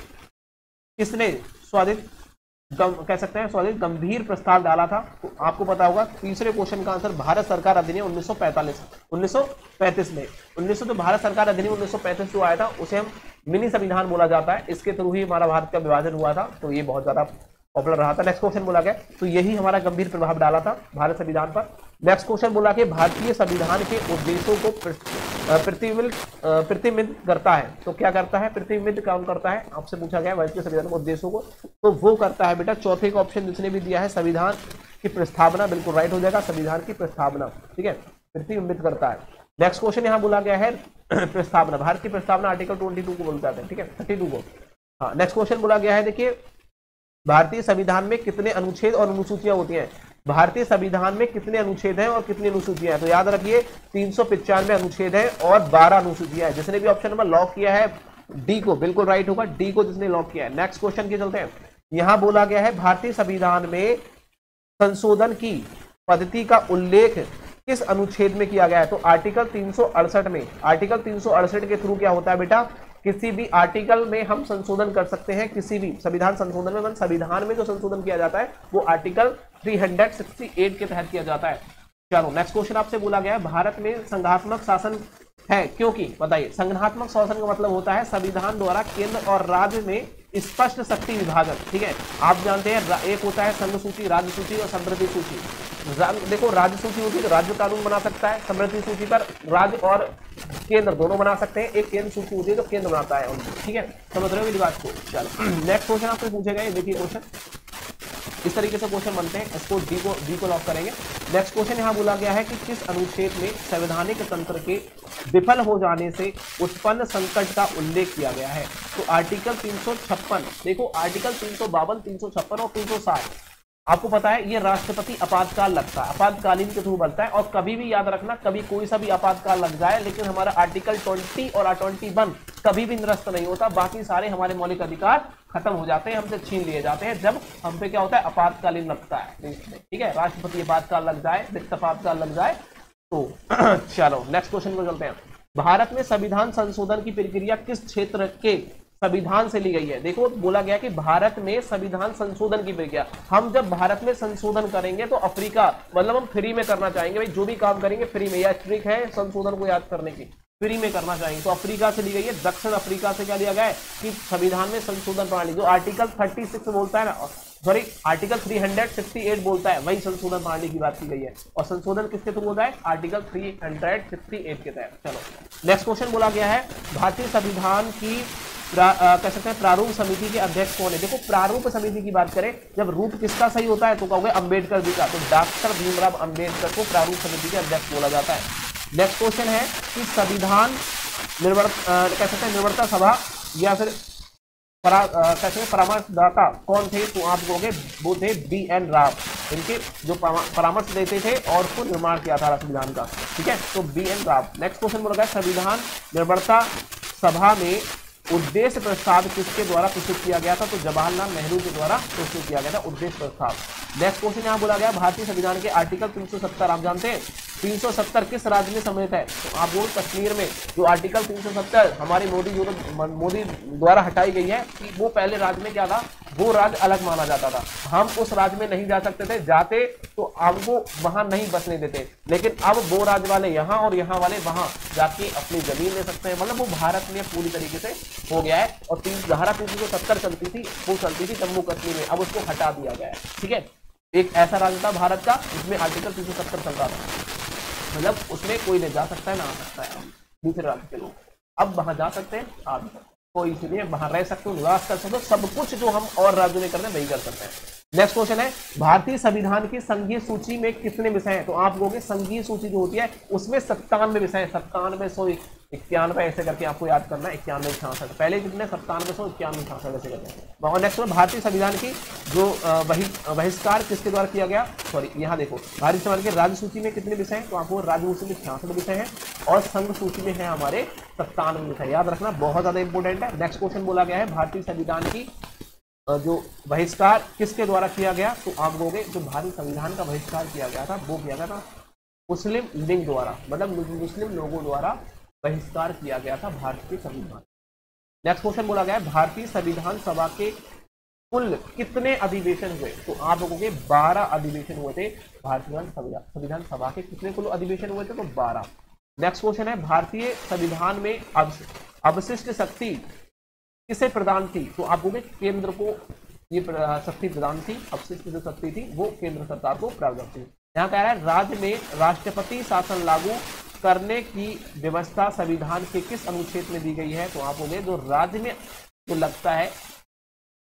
किसने स्वादिष्ट कह सकते हैं स्वादिष्ट गंभीर प्रस्ताव डाला था, तो आपको पता होगा। तीसरे क्वेश्चन का आंसर भारत सरकार अधिनियम उन्नीस सौ पैंतालीस उन्नीस सौ पैंतीस में उन्नीस सौ तो भारत सरकार अधिनियम उन्नीस सौ पैंतीस जो आया था उसे हम मिनी संविधान बोला जाता है, इसके थ्रू ही हमारा भारत का विभाजन हुआ था, तो ये बहुत ज्यादा पॉपुलर रहा था। नेक्स्ट क्वेश्चन बोला गया तो यही हमारा गंभीर प्रभाव डाला था भारत संविधान पर। नेक्स्ट क्वेश्चन बोला कि भारतीय संविधान के उद्देश्यों को प्रतिबिंबित करता है, तो क्या करता है, प्रतिबिंबित काम करता है, आपसे पूछा गया भारतीय संविधान के उद्देश्यों को, तो वो करता है बेटा चौथे का ऑप्शन जिसने भी दिया है संविधान की प्रस्तावना, बिल्कुल राइट हो जाएगा संविधान की प्रस्तावना। ठीक है, प्रतिबिंबित करता है। नेक्स्ट क्वेश्चन यहाँ बोला गया है प्रस्तावना, भारत की प्रस्तावना आर्टिकल ट्वेंटी टू को बोलता है। ठीक है, थर्टी टू को। हाँ, नेक्स्ट क्वेश्चन बोला गया है देखिए भारतीय संविधान में कितने अनुच्छेद और अनुसूचियां होती हैं। भारतीय संविधान में कितने अनुच्छेद हैं और कितनी अनुसूचियां हैं, तो याद रखिए तीन सौ पिचानवे अनुच्छेद हैं और बारह अनुसूचियां हैं। जिसने भी ऑप्शन नंबर लॉक किया है डी को, बिल्कुल राइट होगा डी को जिसने लॉक किया है। नेक्स्ट क्वेश्चन के चलते हैं, यहां बोला गया है भारतीय संविधान में संशोधन की पद्धति का उल्लेख किस अनुच्छेद में किया गया है, तो आर्टिकल तीन सौ अड़सठ में। आर्टिकल तीन सौ अड़सठ के थ्रू क्या होता है बेटा, किसी भी आर्टिकल में हम संशोधन कर सकते हैं, किसी भी संविधान संशोधन में, संविधान में जो संशोधन किया जाता है वो आर्टिकल तीन सौ अड़सठ के तहत किया जाता है। चलो नेक्स्ट क्वेश्चन आपसे बोला गया है भारत में संघात्मक शासन है, क्योंकि बताइए संगठनात्मक शासन का मतलब होता है संविधान द्वारा केंद्र और राज्य में स्पष्ट शक्ति विभाजन। ठीक है, आप जानते हैं एक होता है संघ सूची, राज्य सूची और समृद्धि सूची। रा, देखो राज्य सूची होती है तो राज्य कानून बना सकता है, समृद्धि सूची पर राज्य और केंद्र दोनों बना सकते हैं, एक केंद्र सूची होती है तो केंद्र बनाता है। ठीक है, समझ रहे हो मेरी बात को। चलो नेक्स्ट क्वेश्चन आपसे पूछे गए, देखिए क्वेश्चन इस तरीके से क्वेश्चन बनते हैं, इसको डी को डी को लॉक करेंगे। नेक्स्ट क्वेश्चन यहाँ बोला गया है कि किस अनुच्छेद में संवैधानिक तंत्र के विफल हो जाने से उत्पन्न संकट का उल्लेख किया गया है। तो आर्टिकल तीन सौ छप्पन, देखो आर्टिकल तीन सौ बावन, तीन सौ छप्पन और तीन सौ साठ, आपको पता है ये राष्ट्रपति आपातकाल लगता है, आपातकालीन के थ्रू बनता है। और कभी भी याद रखना, कभी कोई सा भी आपातकाल लग जाए लेकिन हमारा आर्टिकल बीस और इक्कीस कभी भी निरस्त नहीं होता, बाकी सारे हमारे मौलिक अधिकार खत्म हो जाते हैं, हमसे छीन लिए जाते हैं जब हम पे क्या होता है आपातकालीन लगता है। ठीक है, राष्ट्रपति आपातकाल लग जाए, रिक्त आपातकाल लग जाए तो। चलो नेक्स्ट क्वेश्चन को चलते हैं। भारत में संविधान संशोधन की प्रक्रिया किस क्षेत्र के संविधान से ली गई है। देखो बोला गया कि भारत में संविधान संशोधन की प्रक्रिया, हम जब भारत में संशोधन करेंगे तो अफ्रीका मतलब हम फ्री में करना चाहेंगे, भाई जो भी काम करेंगे फ्री में, या ट्रिक है संशोधन को याद करने की, फ्री में करना चाहेंगे तो अफ्रीका से ली गई है। दक्षिण अफ्रीका से क्या लिया गया है कि संविधान में संशोधन प्रणाली जो आर्टिकल थर्टी सिक्स बोलता है ना, sorry article three hundred sixty eight बोलता है, वही संशोधन प्रणाली की बात की गई है। और संशोधन किसके थ्रू होता है, article three hundred sixty eight के तहत। चलो नेक्स्ट क्वेश्चन बोला गया है भारतीय संविधान की कह सकते हैं प्रारूप समिति के अध्यक्ष कौन है। देखो प्रारूप समिति की बात करें, जब रूप किसका सही होता है तो कहोगे अंबेडकर जी का, तो डॉक्टर भीमराव अंबेडकर को प्रारूप समिति के अध्यक्ष बोला जाता है। नेक्स्ट क्वेश्चन है कि संविधान निर्वर्त कह सकते हैं निर्वर्तता सभा या फिर परा, कह सकते हैं परामर्शदाता कौन थे, तो आप कहोगे वो थे बी एन राव, इनके जो परामर्श देते थे और उसको निर्माण किया था संविधान का। ठीक है, तो B N Rao. Next question बोला गया संविधान निर्वर्तता सभा में उद्देश्य प्रस्ताव किसके द्वारा प्रस्तुत किया गया था, तो जवाहरलाल नेहरू के द्वारा प्रस्तुत किया गया था उद्देश्य प्रस्ताव। नेक्स्ट क्वेश्चन यहाँ बोला गया भारतीय संविधान के आर्टिकल तीन सौ सत्तर, आप जानते हैं तीन सौ सत्तर किस राज्य में सम्मिलित है, तो आप बोल कश्मीर में। जो आर्टिकल तीन सौ सत्तर हमारे मोदी जो मोदी द्वारा हटाई गई है, वो पहले राज्य में क्या था, वो राज्य अलग माना जाता था, हम उस राज्य में नहीं जा सकते थे, जाते तो आपको वहां नहीं बसने देते, लेकिन अब वो राज्य वाले यहाँ और यहाँ वाले वहां जाके अपनी जमीन ले सकते हैं, मतलब वो भारत में पूरी तरीके से हो गया है। और तीन धारा तीन सौ सत्तर चलती थी, वो चलती थी जम्मू कश्मीर में, अब उसको हटा दिया गया है। ठीक है, एक ऐसा राज्य था भारत का जिसमें आर्टिकल तीन सौ सत्तर चलता था, मतलब उसमें कोई नहीं जा सकता है ना आ सकता है, दूसरे राज्य के लोग अब वहां जा सकते हैं आ भी सकते, तो इसलिए वहां रह सकते हो, निवास कर सकते हो, सब कुछ जो हम और राज्यों में करते हैं वही कर सकते हैं। नेक्स्ट क्वेश्चन है भारतीय संविधान की संघीय सूची में कितने विषय हैं, तो आप लोगों संघीय सूची जो होती है उसमें सत्तानवे विषय है, सत्तानवे सौ इक्यानवे ऐसे करके आपको याद करना है, इक्यानवे छियासठ पहले कितने सत्तानवे सौ इक्यानवे छियासठ ऐसे करते हैं। और नेक्स्ट भारतीय संविधान की जो बहिष्कार किसके द्वारा किया गया, सॉरी यहाँ देखो भारतीय संविधान के राज्य सूची में कितने विषय हैं, तो आपको राज्य सूची में छियासठ विषय है और संघ सूची में है हमारे सत्तानवे विषय, याद रखना बहुत ज्यादा इंपॉर्टेंट है। नेक्स्ट क्वेश्चन बोला गया है भारतीय संविधान की जो बहिष्कार किसके द्वारा किया गया, तो आप लोगे जो भारतीय संविधान का बहिष्कार किया गया था वो किया गया था मुस्लिम लीग द्वारा, मतलब मुस्लिम लोगों द्वारा बहिष्कार किया गया था भारतीय संविधान। नेक्स्ट क्वेश्चन बोला गया है भारतीय संविधान सभा के कुल कितने अधिवेशन हुए, तो आप लोगों के बारह अधिवेशन हुए थे भारतीय संविधान सभा के, कितने कुल अधिवेशन हुए थे, तो बारह। नेक्स्ट क्वेश्चन है भारतीय संविधान में अवशिष्ट शक्ति किसे प्रदान थी, तो आपको केंद्र को ये शक्ति प्रदान थी, अवशिष्ट जो शक्ति थी वो केंद्र सरकार को प्राप्त थी। यहाँ कह रहा है राज्य में राष्ट्रपति शासन लागू करने की व्यवस्था संविधान के किस अनुच्छेद में दी गई है, तो आप जो राज्य में जो लगता है,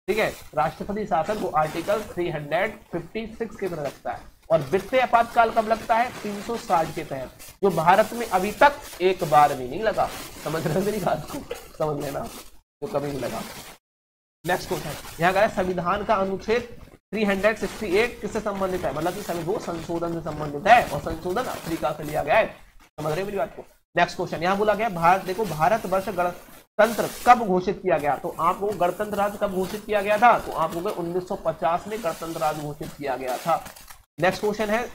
ठीक है, राष्ट्रपति शासन वो article three hundred fifty six के तहत लगता है। और वित्तीय आपातकाल कब लगता है, तीन सौ साठ के तहत, जो भारत में अभी तक एक बार भी नहीं लगा, समझ रहे मेरी बात को, समझ लेना तो कभी नहीं लगा। नेक्स्ट क्वेश्चन यहाँ कह संविधान का अनुच्छेद तीन सौ अड़सठ किससे संबंधित है, मतलब कि वो संशोधन से संबंधित है और संशोधन अफ्रीका से लिया गया है, समझ रहे मेरी बात को। नेक्स्ट क्वेश्चन यहाँ बोला गया भारत, देखो भारत वर्ष गणतंत्र कब घोषित किया गया, तो आपको गणतंत्र राज्य कब घोषित किया गया था, तो आपको उन्नीस सौ पचास में गणतंत्र राज्य घोषित किया गया था। नेक्स्ट क्वेश्चन है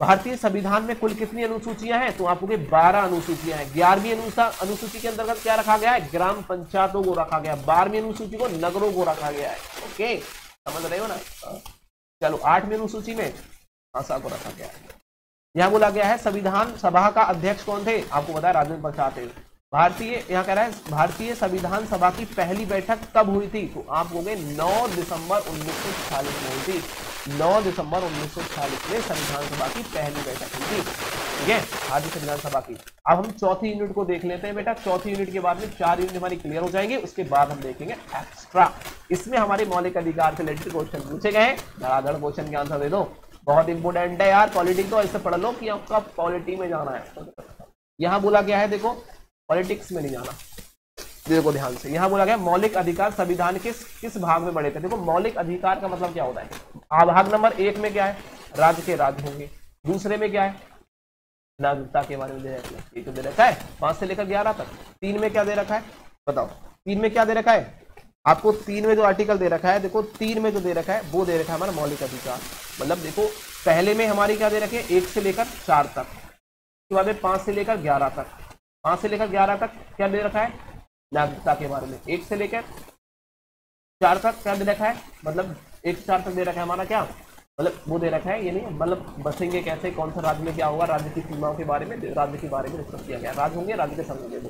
भारतीय संविधान में कुल कितनी अनुसूचियां हैं, तो आपको बारह अनुसूचियां हैं। ग्यारहवीं अनुसूची के अंतर्गत क्या रखा गया है, ग्राम पंचायतों को रखा गया है, बारहवीं अनुसूची को नगरों को रखा गया है, ओके समझ रहे हो ना। चलो आठवीं अनुसूची में आशा को रखा गया है। यहाँ बोला गया है संविधान सभा का अध्यक्ष कौन थे, आपको बताया राजेंद्र प्रसाद थे। भारतीय, यहाँ कह रहा है भारतीय संविधान सभा की पहली बैठक कब हुई थी, तो आप बोलोगे नौ दिसंबर उन्नीस सौ छियालीस में हुई थी। नौ दिसंबर उन्नीस सौ छियालीस में संविधान सभा की पहली बैठक हुई थी, ठीक है, भारतीय संविधान सभा की। अब हम चौथी यूनिट को देख लेते हैं बेटा, चौथी यूनिट के बाद में चार यूनिट हमारी क्लियर हो जाएंगे, उसके बाद हम देखेंगे एक्स्ट्रा। इसमें हमारे मौलिक अधिकार से रिलेटेड क्वेश्चन पूछे गए हैं, धड़ाधड़ क्वेश्चन के आंसर दे दो, बहुत इंपोर्टेंट है यार। पॉलिटिक्स तो ऐसे पढ़ लो कि आपका पॉलिटी में जाना है। यहाँ बोला गया है देखो, पॉलिटिक्स में नहीं जाना, देखो ध्यान से। यहाँ बोला गया मौलिक अधिकार संविधान के किस भाग में बढ़े थे। देखो मौलिक अधिकार का मतलब क्या होता है, भाग नंबर एक में क्या है, राज्य के राज्य होंगे। दूसरे में क्या है, नागरिकता के बारे में दे रखा है, ये तो दे रखा है पांच से लेकर ग्यारह तक। तीन में क्या दे रखा है बताओ, तीन में क्या दे रखा है आपको, तीन में जो आर्टिकल दे रखा है देखो, तीन में जो दे रखा है वो दे रखा है हमारा मौलिक अधिकार। मतलब देखो पहले में हमारी क्या दे रखे है, एक से लेकर चार तक, उसके बाद में पांच से लेकर ग्यारह तक, पांच से लेकर ग्यारह तक क्या दे रखा है नागरिकता के बारे में, एक से लेकर चार तक क्या दे रखा है, मतलब एक से चार तक दे रखा है हमारा क्या, मतलब वो दे रखा है, ये नहीं मतलब बसेंगे कैसे, कौन सा राज्य में क्या होगा, राज्य की सीमाओं के बारे में, राज्य के बारे में डिस्कस किया गया, राज्य होंगे, राज्य के संघ होंगे,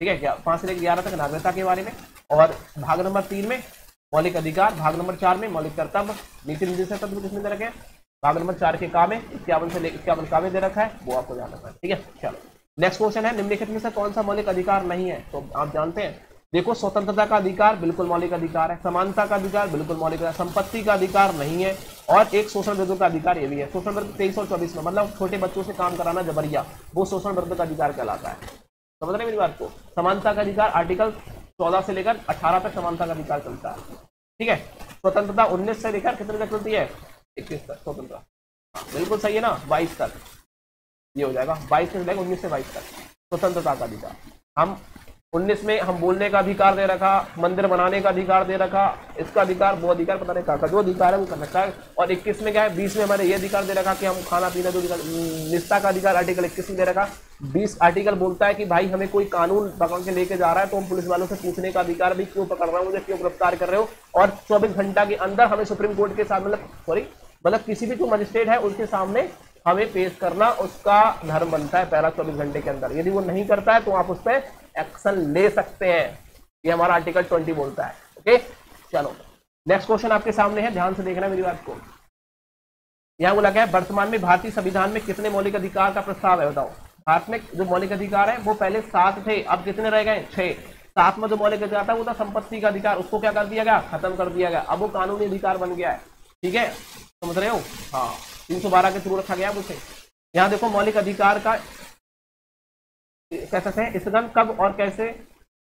ठीक है। क्या पांच से लेकर ग्यारह तक नागरिकता के बारे में, और भाग नंबर तीन में मौलिक अधिकार, भाग नंबर चार में मौलिक कर्तव्य, नीति निर्देशक तत्व किसमें दे रखे हैं, भाग नंबर चार के काम है, इक्यावन से लेकर इक्यावन काम दे रखा है, वो आपको ध्यान रखना है, ठीक है। चलो नेक्स्ट क्वेश्चन है, निम्नलिखित में से कौन सा मौलिक अधिकार नहीं है, तो आप जानते हैं देखो, स्वतंत्रता का अधिकार बिल्कुल मौलिक अधिकार है, समानता का अधिकार बिल्कुल मौलिक अधिकार, संपत्ति का अधिकार नहीं है, और एक शोषण विरोध का अधिकार ये भी है, शोषण विरोध तेईस और चौबीस में, मतलब छोटे बच्चों से काम कराना जबरिया, वो शोषण विरोध का अधिकार कहलाता है, समझ रहे मेरी बात को। समानता का अधिकार आर्टिकल चौदह से लेकर अठारह तक समानता का अधिकार चलता है, ठीक है। स्वतंत्रता उन्नीस से लेकर कितने तक चलती है, इक्कीस तक स्वतंत्रता, बिल्कुल सही है ना, बाईस तक ये हो जाएगा, बाईस से लेकर उन्नीस से बाईस तक स्वतंत्रता का अधिकार। हम उन्नीस में हम बोलने का अधिकार दे रखा, मंदिर बनाने का अधिकार दे रखा, इसका अधिकार वो अधिकार पता नहीं का जो अधिकार है वो कर रखा है। और इक्कीस में क्या है, बीस में हमारे ये अधिकार दे रखा कि हम खाना पीना जो अधिकार, निष्ठा का अधिकार आर्टिकल इक्कीस में दे रखा। बीस आर्टिकल बोलता है कि भाई हमें कोई कानून पकड़ के लेके जा रहा है तो हम पुलिस वालों से पूछने का अधिकार, भी क्यों पकड़ रहा हूँ, मुझे क्यों गिरफ्तार कर रहे हो। और चौबीस घंटा के अंदर हमें सुप्रीम कोर्ट के साथ मतलब सॉरी मतलब किसी भी जो मजिस्ट्रेट है उसके सामने हमें पेश करना उसका धर्म बनता है पहला चौबीस घंटे के अंदर। यदि वो नहीं करता है तो आप उस पर एक्शन ले सकते हैं, ये हमारा आर्टिकल बीस बोलता है, ओके। चलो नेक्स्ट क्वेश्चन आपके सामने है, ध्यान से देखना मेरी बात को। यहाँ बोला गया है वर्तमान में भारतीय संविधान में कितने मौलिक अधिकार का प्रस्ताव है, बताओ। भारत में जो मौलिक अधिकार है वो पहले सात थे, अब कितने रह गए, छह। सात में जो मौलिक अधिकार था वो था संपत्ति का अधिकार, उसको क्या कर दिया गया, खत्म कर दिया गया, अब वो कानूनी अधिकार बन गया है, ठीक है, समझ रहे हो। हाँ तीन सौ बारह के थ्रू रखा गया मुझे। यहाँ देखो मौलिक अधिकार का कहते हैं स्थगन कब और कैसे,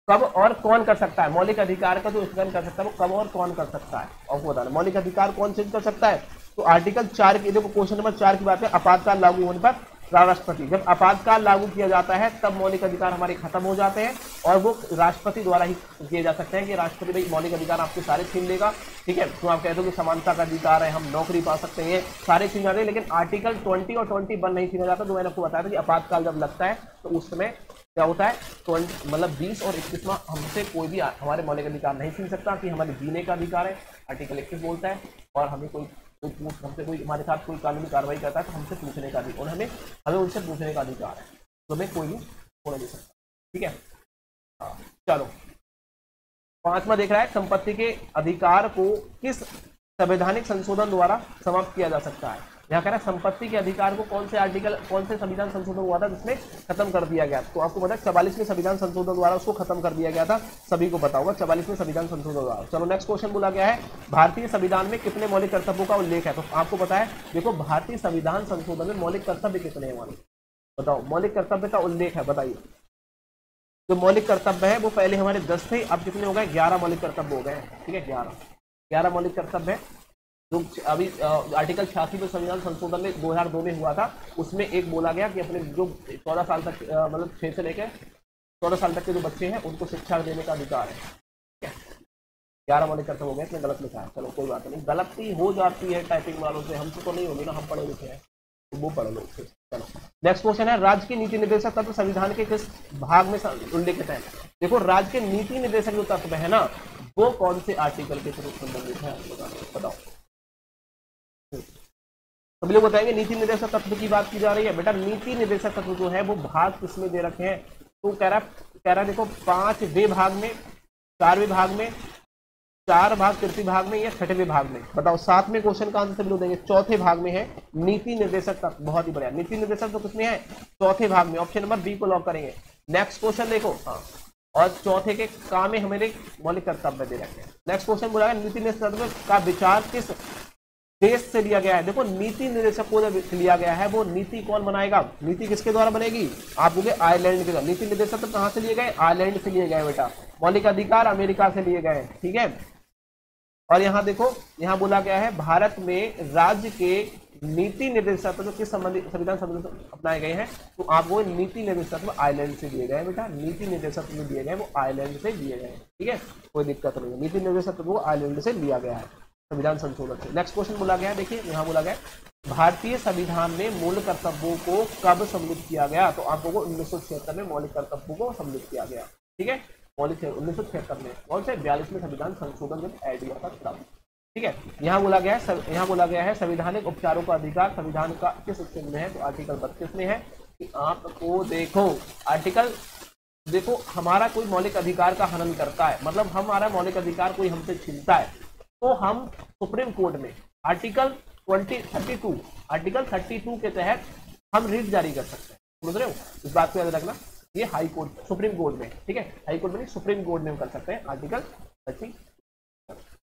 कब और कौन कर सकता है। मौलिक अधिकार का जो स्थगन कर सकता है वो कब और कौन कर सकता है, आपको बताना। मौलिक अधिकार कौन चेंज कर सकता है, तो आर्टिकल चार की देखो क्वेश्चन नंबर चार की बात है, आपातकाल लागू होने पर राष्ट्रपति, जब आपातकाल लागू किया जाता है तब मौलिक अधिकार हमारे खत्म हो जाते हैं और वो राष्ट्रपति द्वारा ही किए जा सकते हैं कि राष्ट्रपति भाई मौलिक अधिकार आपके सारे छीन लेगा, ठीक है। तो आप कहते हो कि समानता का अधिकार है, हम नौकरी पा सकते हैं, सारे छीन जाते हैं, लेकिन आर्टिकल ट्वेंटी और ट्वेंटी वन नहीं छीना जाता। तो मैंने आपको बताया था कि आपातकाल जब लगता है तो उस समय क्या होता है, ट्वेंटी मतलब बीस और इक्कीस में हमसे कोई भी हमारे मौलिक अधिकार नहीं छीन सकता कि हमारे जीने का अधिकार है, आर्टिकल इक्कीस बोलता है। और हमें कोई पूछ हमसे कोई हमारे साथ कोई कानूनी कार्रवाई करता है तो हमसे पूछने का अधिकार, और हमें हमें उनसे पूछने का अधिकार है, तो हमें कोई भी बोला नहीं सकता, ठीक है। हाँ चलो पांचवा देख रहा है, संपत्ति के अधिकार को किस संवैधानिक संशोधन द्वारा समाप्त किया जा सकता है। यहाँ कह रहा है संपत्ति के अधिकार को कौन से आर्टिकल कौन से संविधान संशोधन हुआ था जिसमें खत्म कर दिया गया, तो आपको पता है चवालीसवें संविधान संशोधन द्वारा उसको खत्म कर दिया गया था, सभी को पता होगा चवालीसवें संविधान संशोधन द्वारा। चलो नेक्स्ट क्वेश्चन बोला गया है भारतीय संविधान में कितने मौलिक कर्तव्यों का उल्लेख है, तो आपको पता है देखो भारतीय संविधान संशोधन में मौलिक कर्तव्य कितने हैं हमारे, बताओ मौलिक कर्तव्य का उल्लेख है, बताइए। जो मौलिक कर्तव्य है वो पहले हमारे दस थे, अब कितने हो गए, ग्यारह मौलिक कर्तव्य हो गए, ठीक है, ग्यारह ग्यारह मौलिक कर्तव्य है। तो अभी आर्टिकल छियासी में संविधान संशोधन में दो हज़ार दो में हुआ था, उसमें एक बोला गया कि अपने जो चौदह साल तक मतलब छह से लेकर चौदह साल तक के जो बच्चे हैं उनको शिक्षा देने का अधिकार है। ग्यारह मौलिक कर्तव्य हो गए, इसमें गलत लिखा है, चलो कोई बात नहीं, गलती हो जाती है टाइपिंग वालों से, हमसे तो नहीं होगी ना, हम पढ़े लिखे हैं, तो वो पढ़ लो। चलो नेक्स्ट क्वेश्चन है राज्य की नीति निर्देशक तत्व संविधान के किस भाग में उल्लेखित है, देखो राज्य के नीति निर्देशक जो तत्व है ना वो कौन से आर्टिकल के थ्रू संबंधित है, बताओ। सभी लोग बताएंगे नीति निर्देशक तत्व की बात की जा रही है। बेटा नीति निर्देशक तत्व जो है वो भाग किसमें दे रखे हैं, तो कह रहा कह रहा देखो पांचवें भाग में, चारवें भाग में, चार भाग कृति भाग में या छठवें भाग में, बताओ साथ में क्वेश्चन का आंसर सभी लोग देंगे। चौथे भाग में है नीति निर्देशक तत्व, बहुत ही बढ़िया। नीति निर्देशक तो किसमें है, चौथे भाग में, ऑप्शन नंबर बी को लॉक करेंगे। नेक्स्ट क्वेश्चन देखो, हाँ, और चौथे के काम में हमारे मौलिक कर्तव्य दे रखे हैं। नेक्स्ट क्वेश्चन बोला है नीति निर्देशक का विचार किस देश से लिया गया है। देखो नीति निर्देशक को जब लिया गया है वो नीति कौन बनाएगा, नीति किसके द्वारा बनेगी, आप बोले आयरलैंड के द्वारा। नीति निर्देशक तो कहां से लिए गए, आयरलैंड से लिए गए बेटा। मौलिक अधिकार अमेरिका से लिए गए, ठीक है। और यहाँ देखो, यहाँ बोला गया है भारत में राज्य के नीति निर्देशक तत्व किस संबंधित संविधान अपनाए गए हैं, तो आपको नीति निर्देशक तत्व आयरलैंड से दिए गए बेटा। नीति निर्देशक तत्व दिए गए वो आयरलैंड से दिए गए, ठीक है, कोई दिक्कत नहीं है। नीति निर्देशक तत्व आयरलैंड से लिया गया है संविधान संशोधन से। नेक्स्ट क्वेश्चन बोला गया है, देखिए यहाँ बोला गया भारतीय संविधान में मूल कर्तव्यों को कब सम्मिलित किया गया, तो आपको उन्नीस सौ छिहत्तर में मौलिक कर्तव्यों को सम्मिलित किया गया, ठीक है। मौलिक उन्नीस सौ छिहत्तर में और से बयालीस में संविधान संशोधन जब ऐड हुआ था, ठीक है। यहाँ बोला गया है यहाँ बोला गया है संवैधानिक उपचारों का अधिकार संविधान का किस सेक्शन में है, तो आर्टिकल बत्तीस में है कि आपको देखो आर्टिकल देखो हमारा कोई मौलिक अधिकार का हनन करता है, मतलब हमारा मौलिक अधिकार कोई हमसे छीनता है, तो हम सुप्रीम कोर्ट में article twenty thirty two article thirty two के तहत हम रिट जारी कर सकते हैं, समझ रहे हो, इस बात को याद रखना। ये हाई कोर्ट सुप्रीम कोर्ट में, ठीक है, हाई कोर्ट में नहीं सुप्रीम कोर्ट में कर सकते हैं आर्टिकल थर्टी।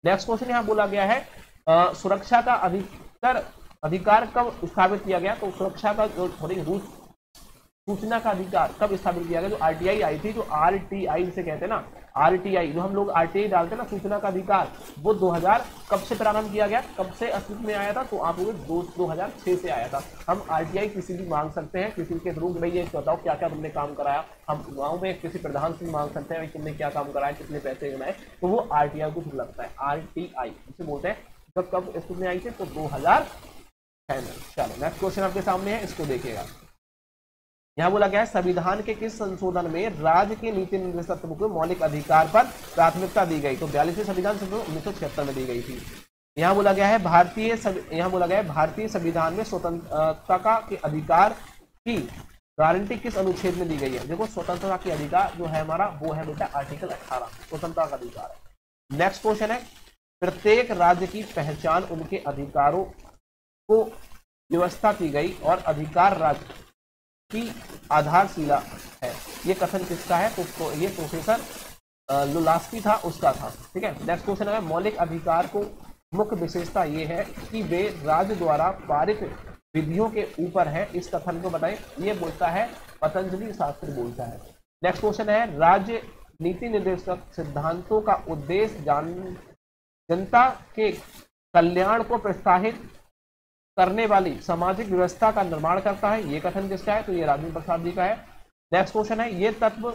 नेक्स्ट क्वेश्चन यहाँ बोला गया है आ, सुरक्षा का अधिकतर अधिकार कब स्थापित किया गया, तो सुरक्षा का जो रूल सूचना का अधिकार कब स्थापित किया गया, जो आरटीआई आई थी, जो आरटीआई से कहते हैं ना, आरटीआई जो हम लोग आरटीआई डालते हैं ना सूचना का अधिकार, वो दो हज़ार कब से प्रारंभ किया गया, कब से अस्तित्व में आया था, तो आप लोग दो हजार छह से आया था। हम आरटीआई किसी भी मांग सकते हैं, किसी के थ्रू भाई ये बताओ क्या क्या तुमने काम कराया, हम गाँव में किसी प्रधान से मांग सकते हैं तुमने क्या काम कराया, कितने पैसे बनाए, तो वो आरटीआई को लगता है आरटीआई जिसे बोलते हैं। जब कब अस्तित्व में आई थी, तो दो हजार छह में। चलो नेक्स्ट क्वेश्चन आपके सामने है, इसको देखिएगा। यहाँ बोला गया है संविधान के किस संशोधन में राज्य के नीति निर्देशक तत्व को मौलिक अधिकार पर प्राथमिकता दी गई, तो बयालीसवें संविधान संशोधन उन्नीस सौ छिहत्तर में दी गई थी। यहाँ बोला गया है भारतीय यहाँ बोला गया है भारतीय संविधान में स्वतंत्रता के अधिकार की गारंटी किस अनुच्छेद में दी गई है, देखो स्वतंत्रता के अधिकार जो है हमारा वो है बेटा आर्टिकल अठारह स्वतंत्रता का अधिकार है। नेक्स्ट क्वेश्चन है प्रत्येक राज्य की पहचान उनके अधिकारों को व्यवस्था की गई और अधिकार राज्य की आधारशिला है, ये कथन किसका है, तो ये प्रोफेसर लुलास्की था उसका था, ठीक है। नेक्स्ट क्वेश्चन है मौलिक अधिकार को मुख्य विशेषता ये है कि वे राज्य द्वारा पारित विधियों के ऊपर है, इस कथन को बताएं, ये बोलता है पतंजलि शास्त्री बोलता है। नेक्स्ट क्वेश्चन है राज्य नीति निर्देशक सिद्धांतों का उद्देश्य जान जनता के कल्याण को प्रोत्साहित करने वाली सामाजिक व्यवस्था का निर्माण करता है, ये कथन किसका है, तो ये राजीव प्रसाद जी का है। नेक्स्ट क्वेश्चन है ये तत्व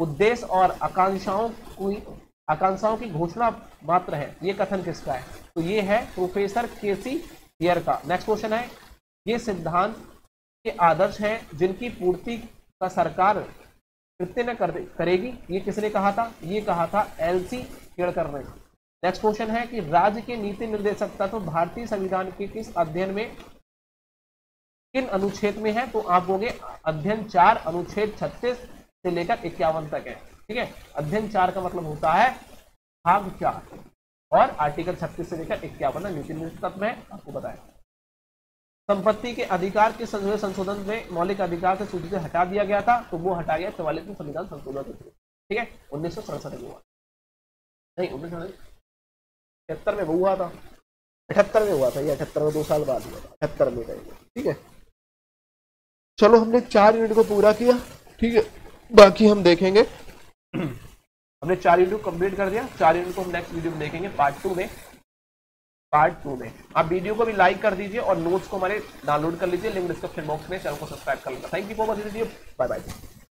उद्देश्य और आकांक्षाओं की आकांक्षाओं की घोषणा मात्र है, ये कथन किसका है, तो ये है प्रोफेसर केसी अय्यर का। नेक्स्ट क्वेश्चन है ये सिद्धांत के आदर्श हैं जिनकी पूर्ति का सरकार कृत्य न करेगी, ये किसने कहा था, ये कहा था एल सी खेरकर ने। नेक्स्ट क्वेश्चन है कि राज्य के नीति निर्देशक तत्व तो भारतीय संविधान के किस अध्ययन में किन अनुच्छेद में है, तो आप बोलोगे अध्ययन चार अनुच्छेद छत्तीस से लेकर इक्यावन तक है, ठीक है। अध्ययन चार का मतलब होता है भाग चार और आर्टिकल छत्तीस से लेकर इक्यावन नीति निर्देशक तत्व है, आपको बताया। संपत्ति के अधिकार के संशोधन में मौलिक अधिकार से सूची से हटा दिया गया था, तो वो हटा गया चौवालीसवें संविधान संशोधन के, ठीक है, उन्नीस सौ सड़सठ में हुआ नहीं उन्नीस अठहत्तर में वो हुआ था अठहत्तर में हुआ था ये अठहत्तर में दो साल बाद हुआ था अठहत्तर में रहेगा, ठीक है। चलो हमने चार यूनिट को पूरा किया, ठीक है, बाकी हम देखेंगे। हमने चार यूनिट को कंप्लीट कर दिया, चार यूनिट को हम नेक्स्ट वीडियो में देखेंगे पार्ट टू में। पार्ट टू में आप वीडियो को भी लाइक कर दीजिए और नोट्स को हमारे डाउनलोड कर लीजिए, लिंक डिस्क्रिप्शन बॉक्स में, चैनल को सब्सक्राइब कर लेना। Thank you for watching video, bye bye.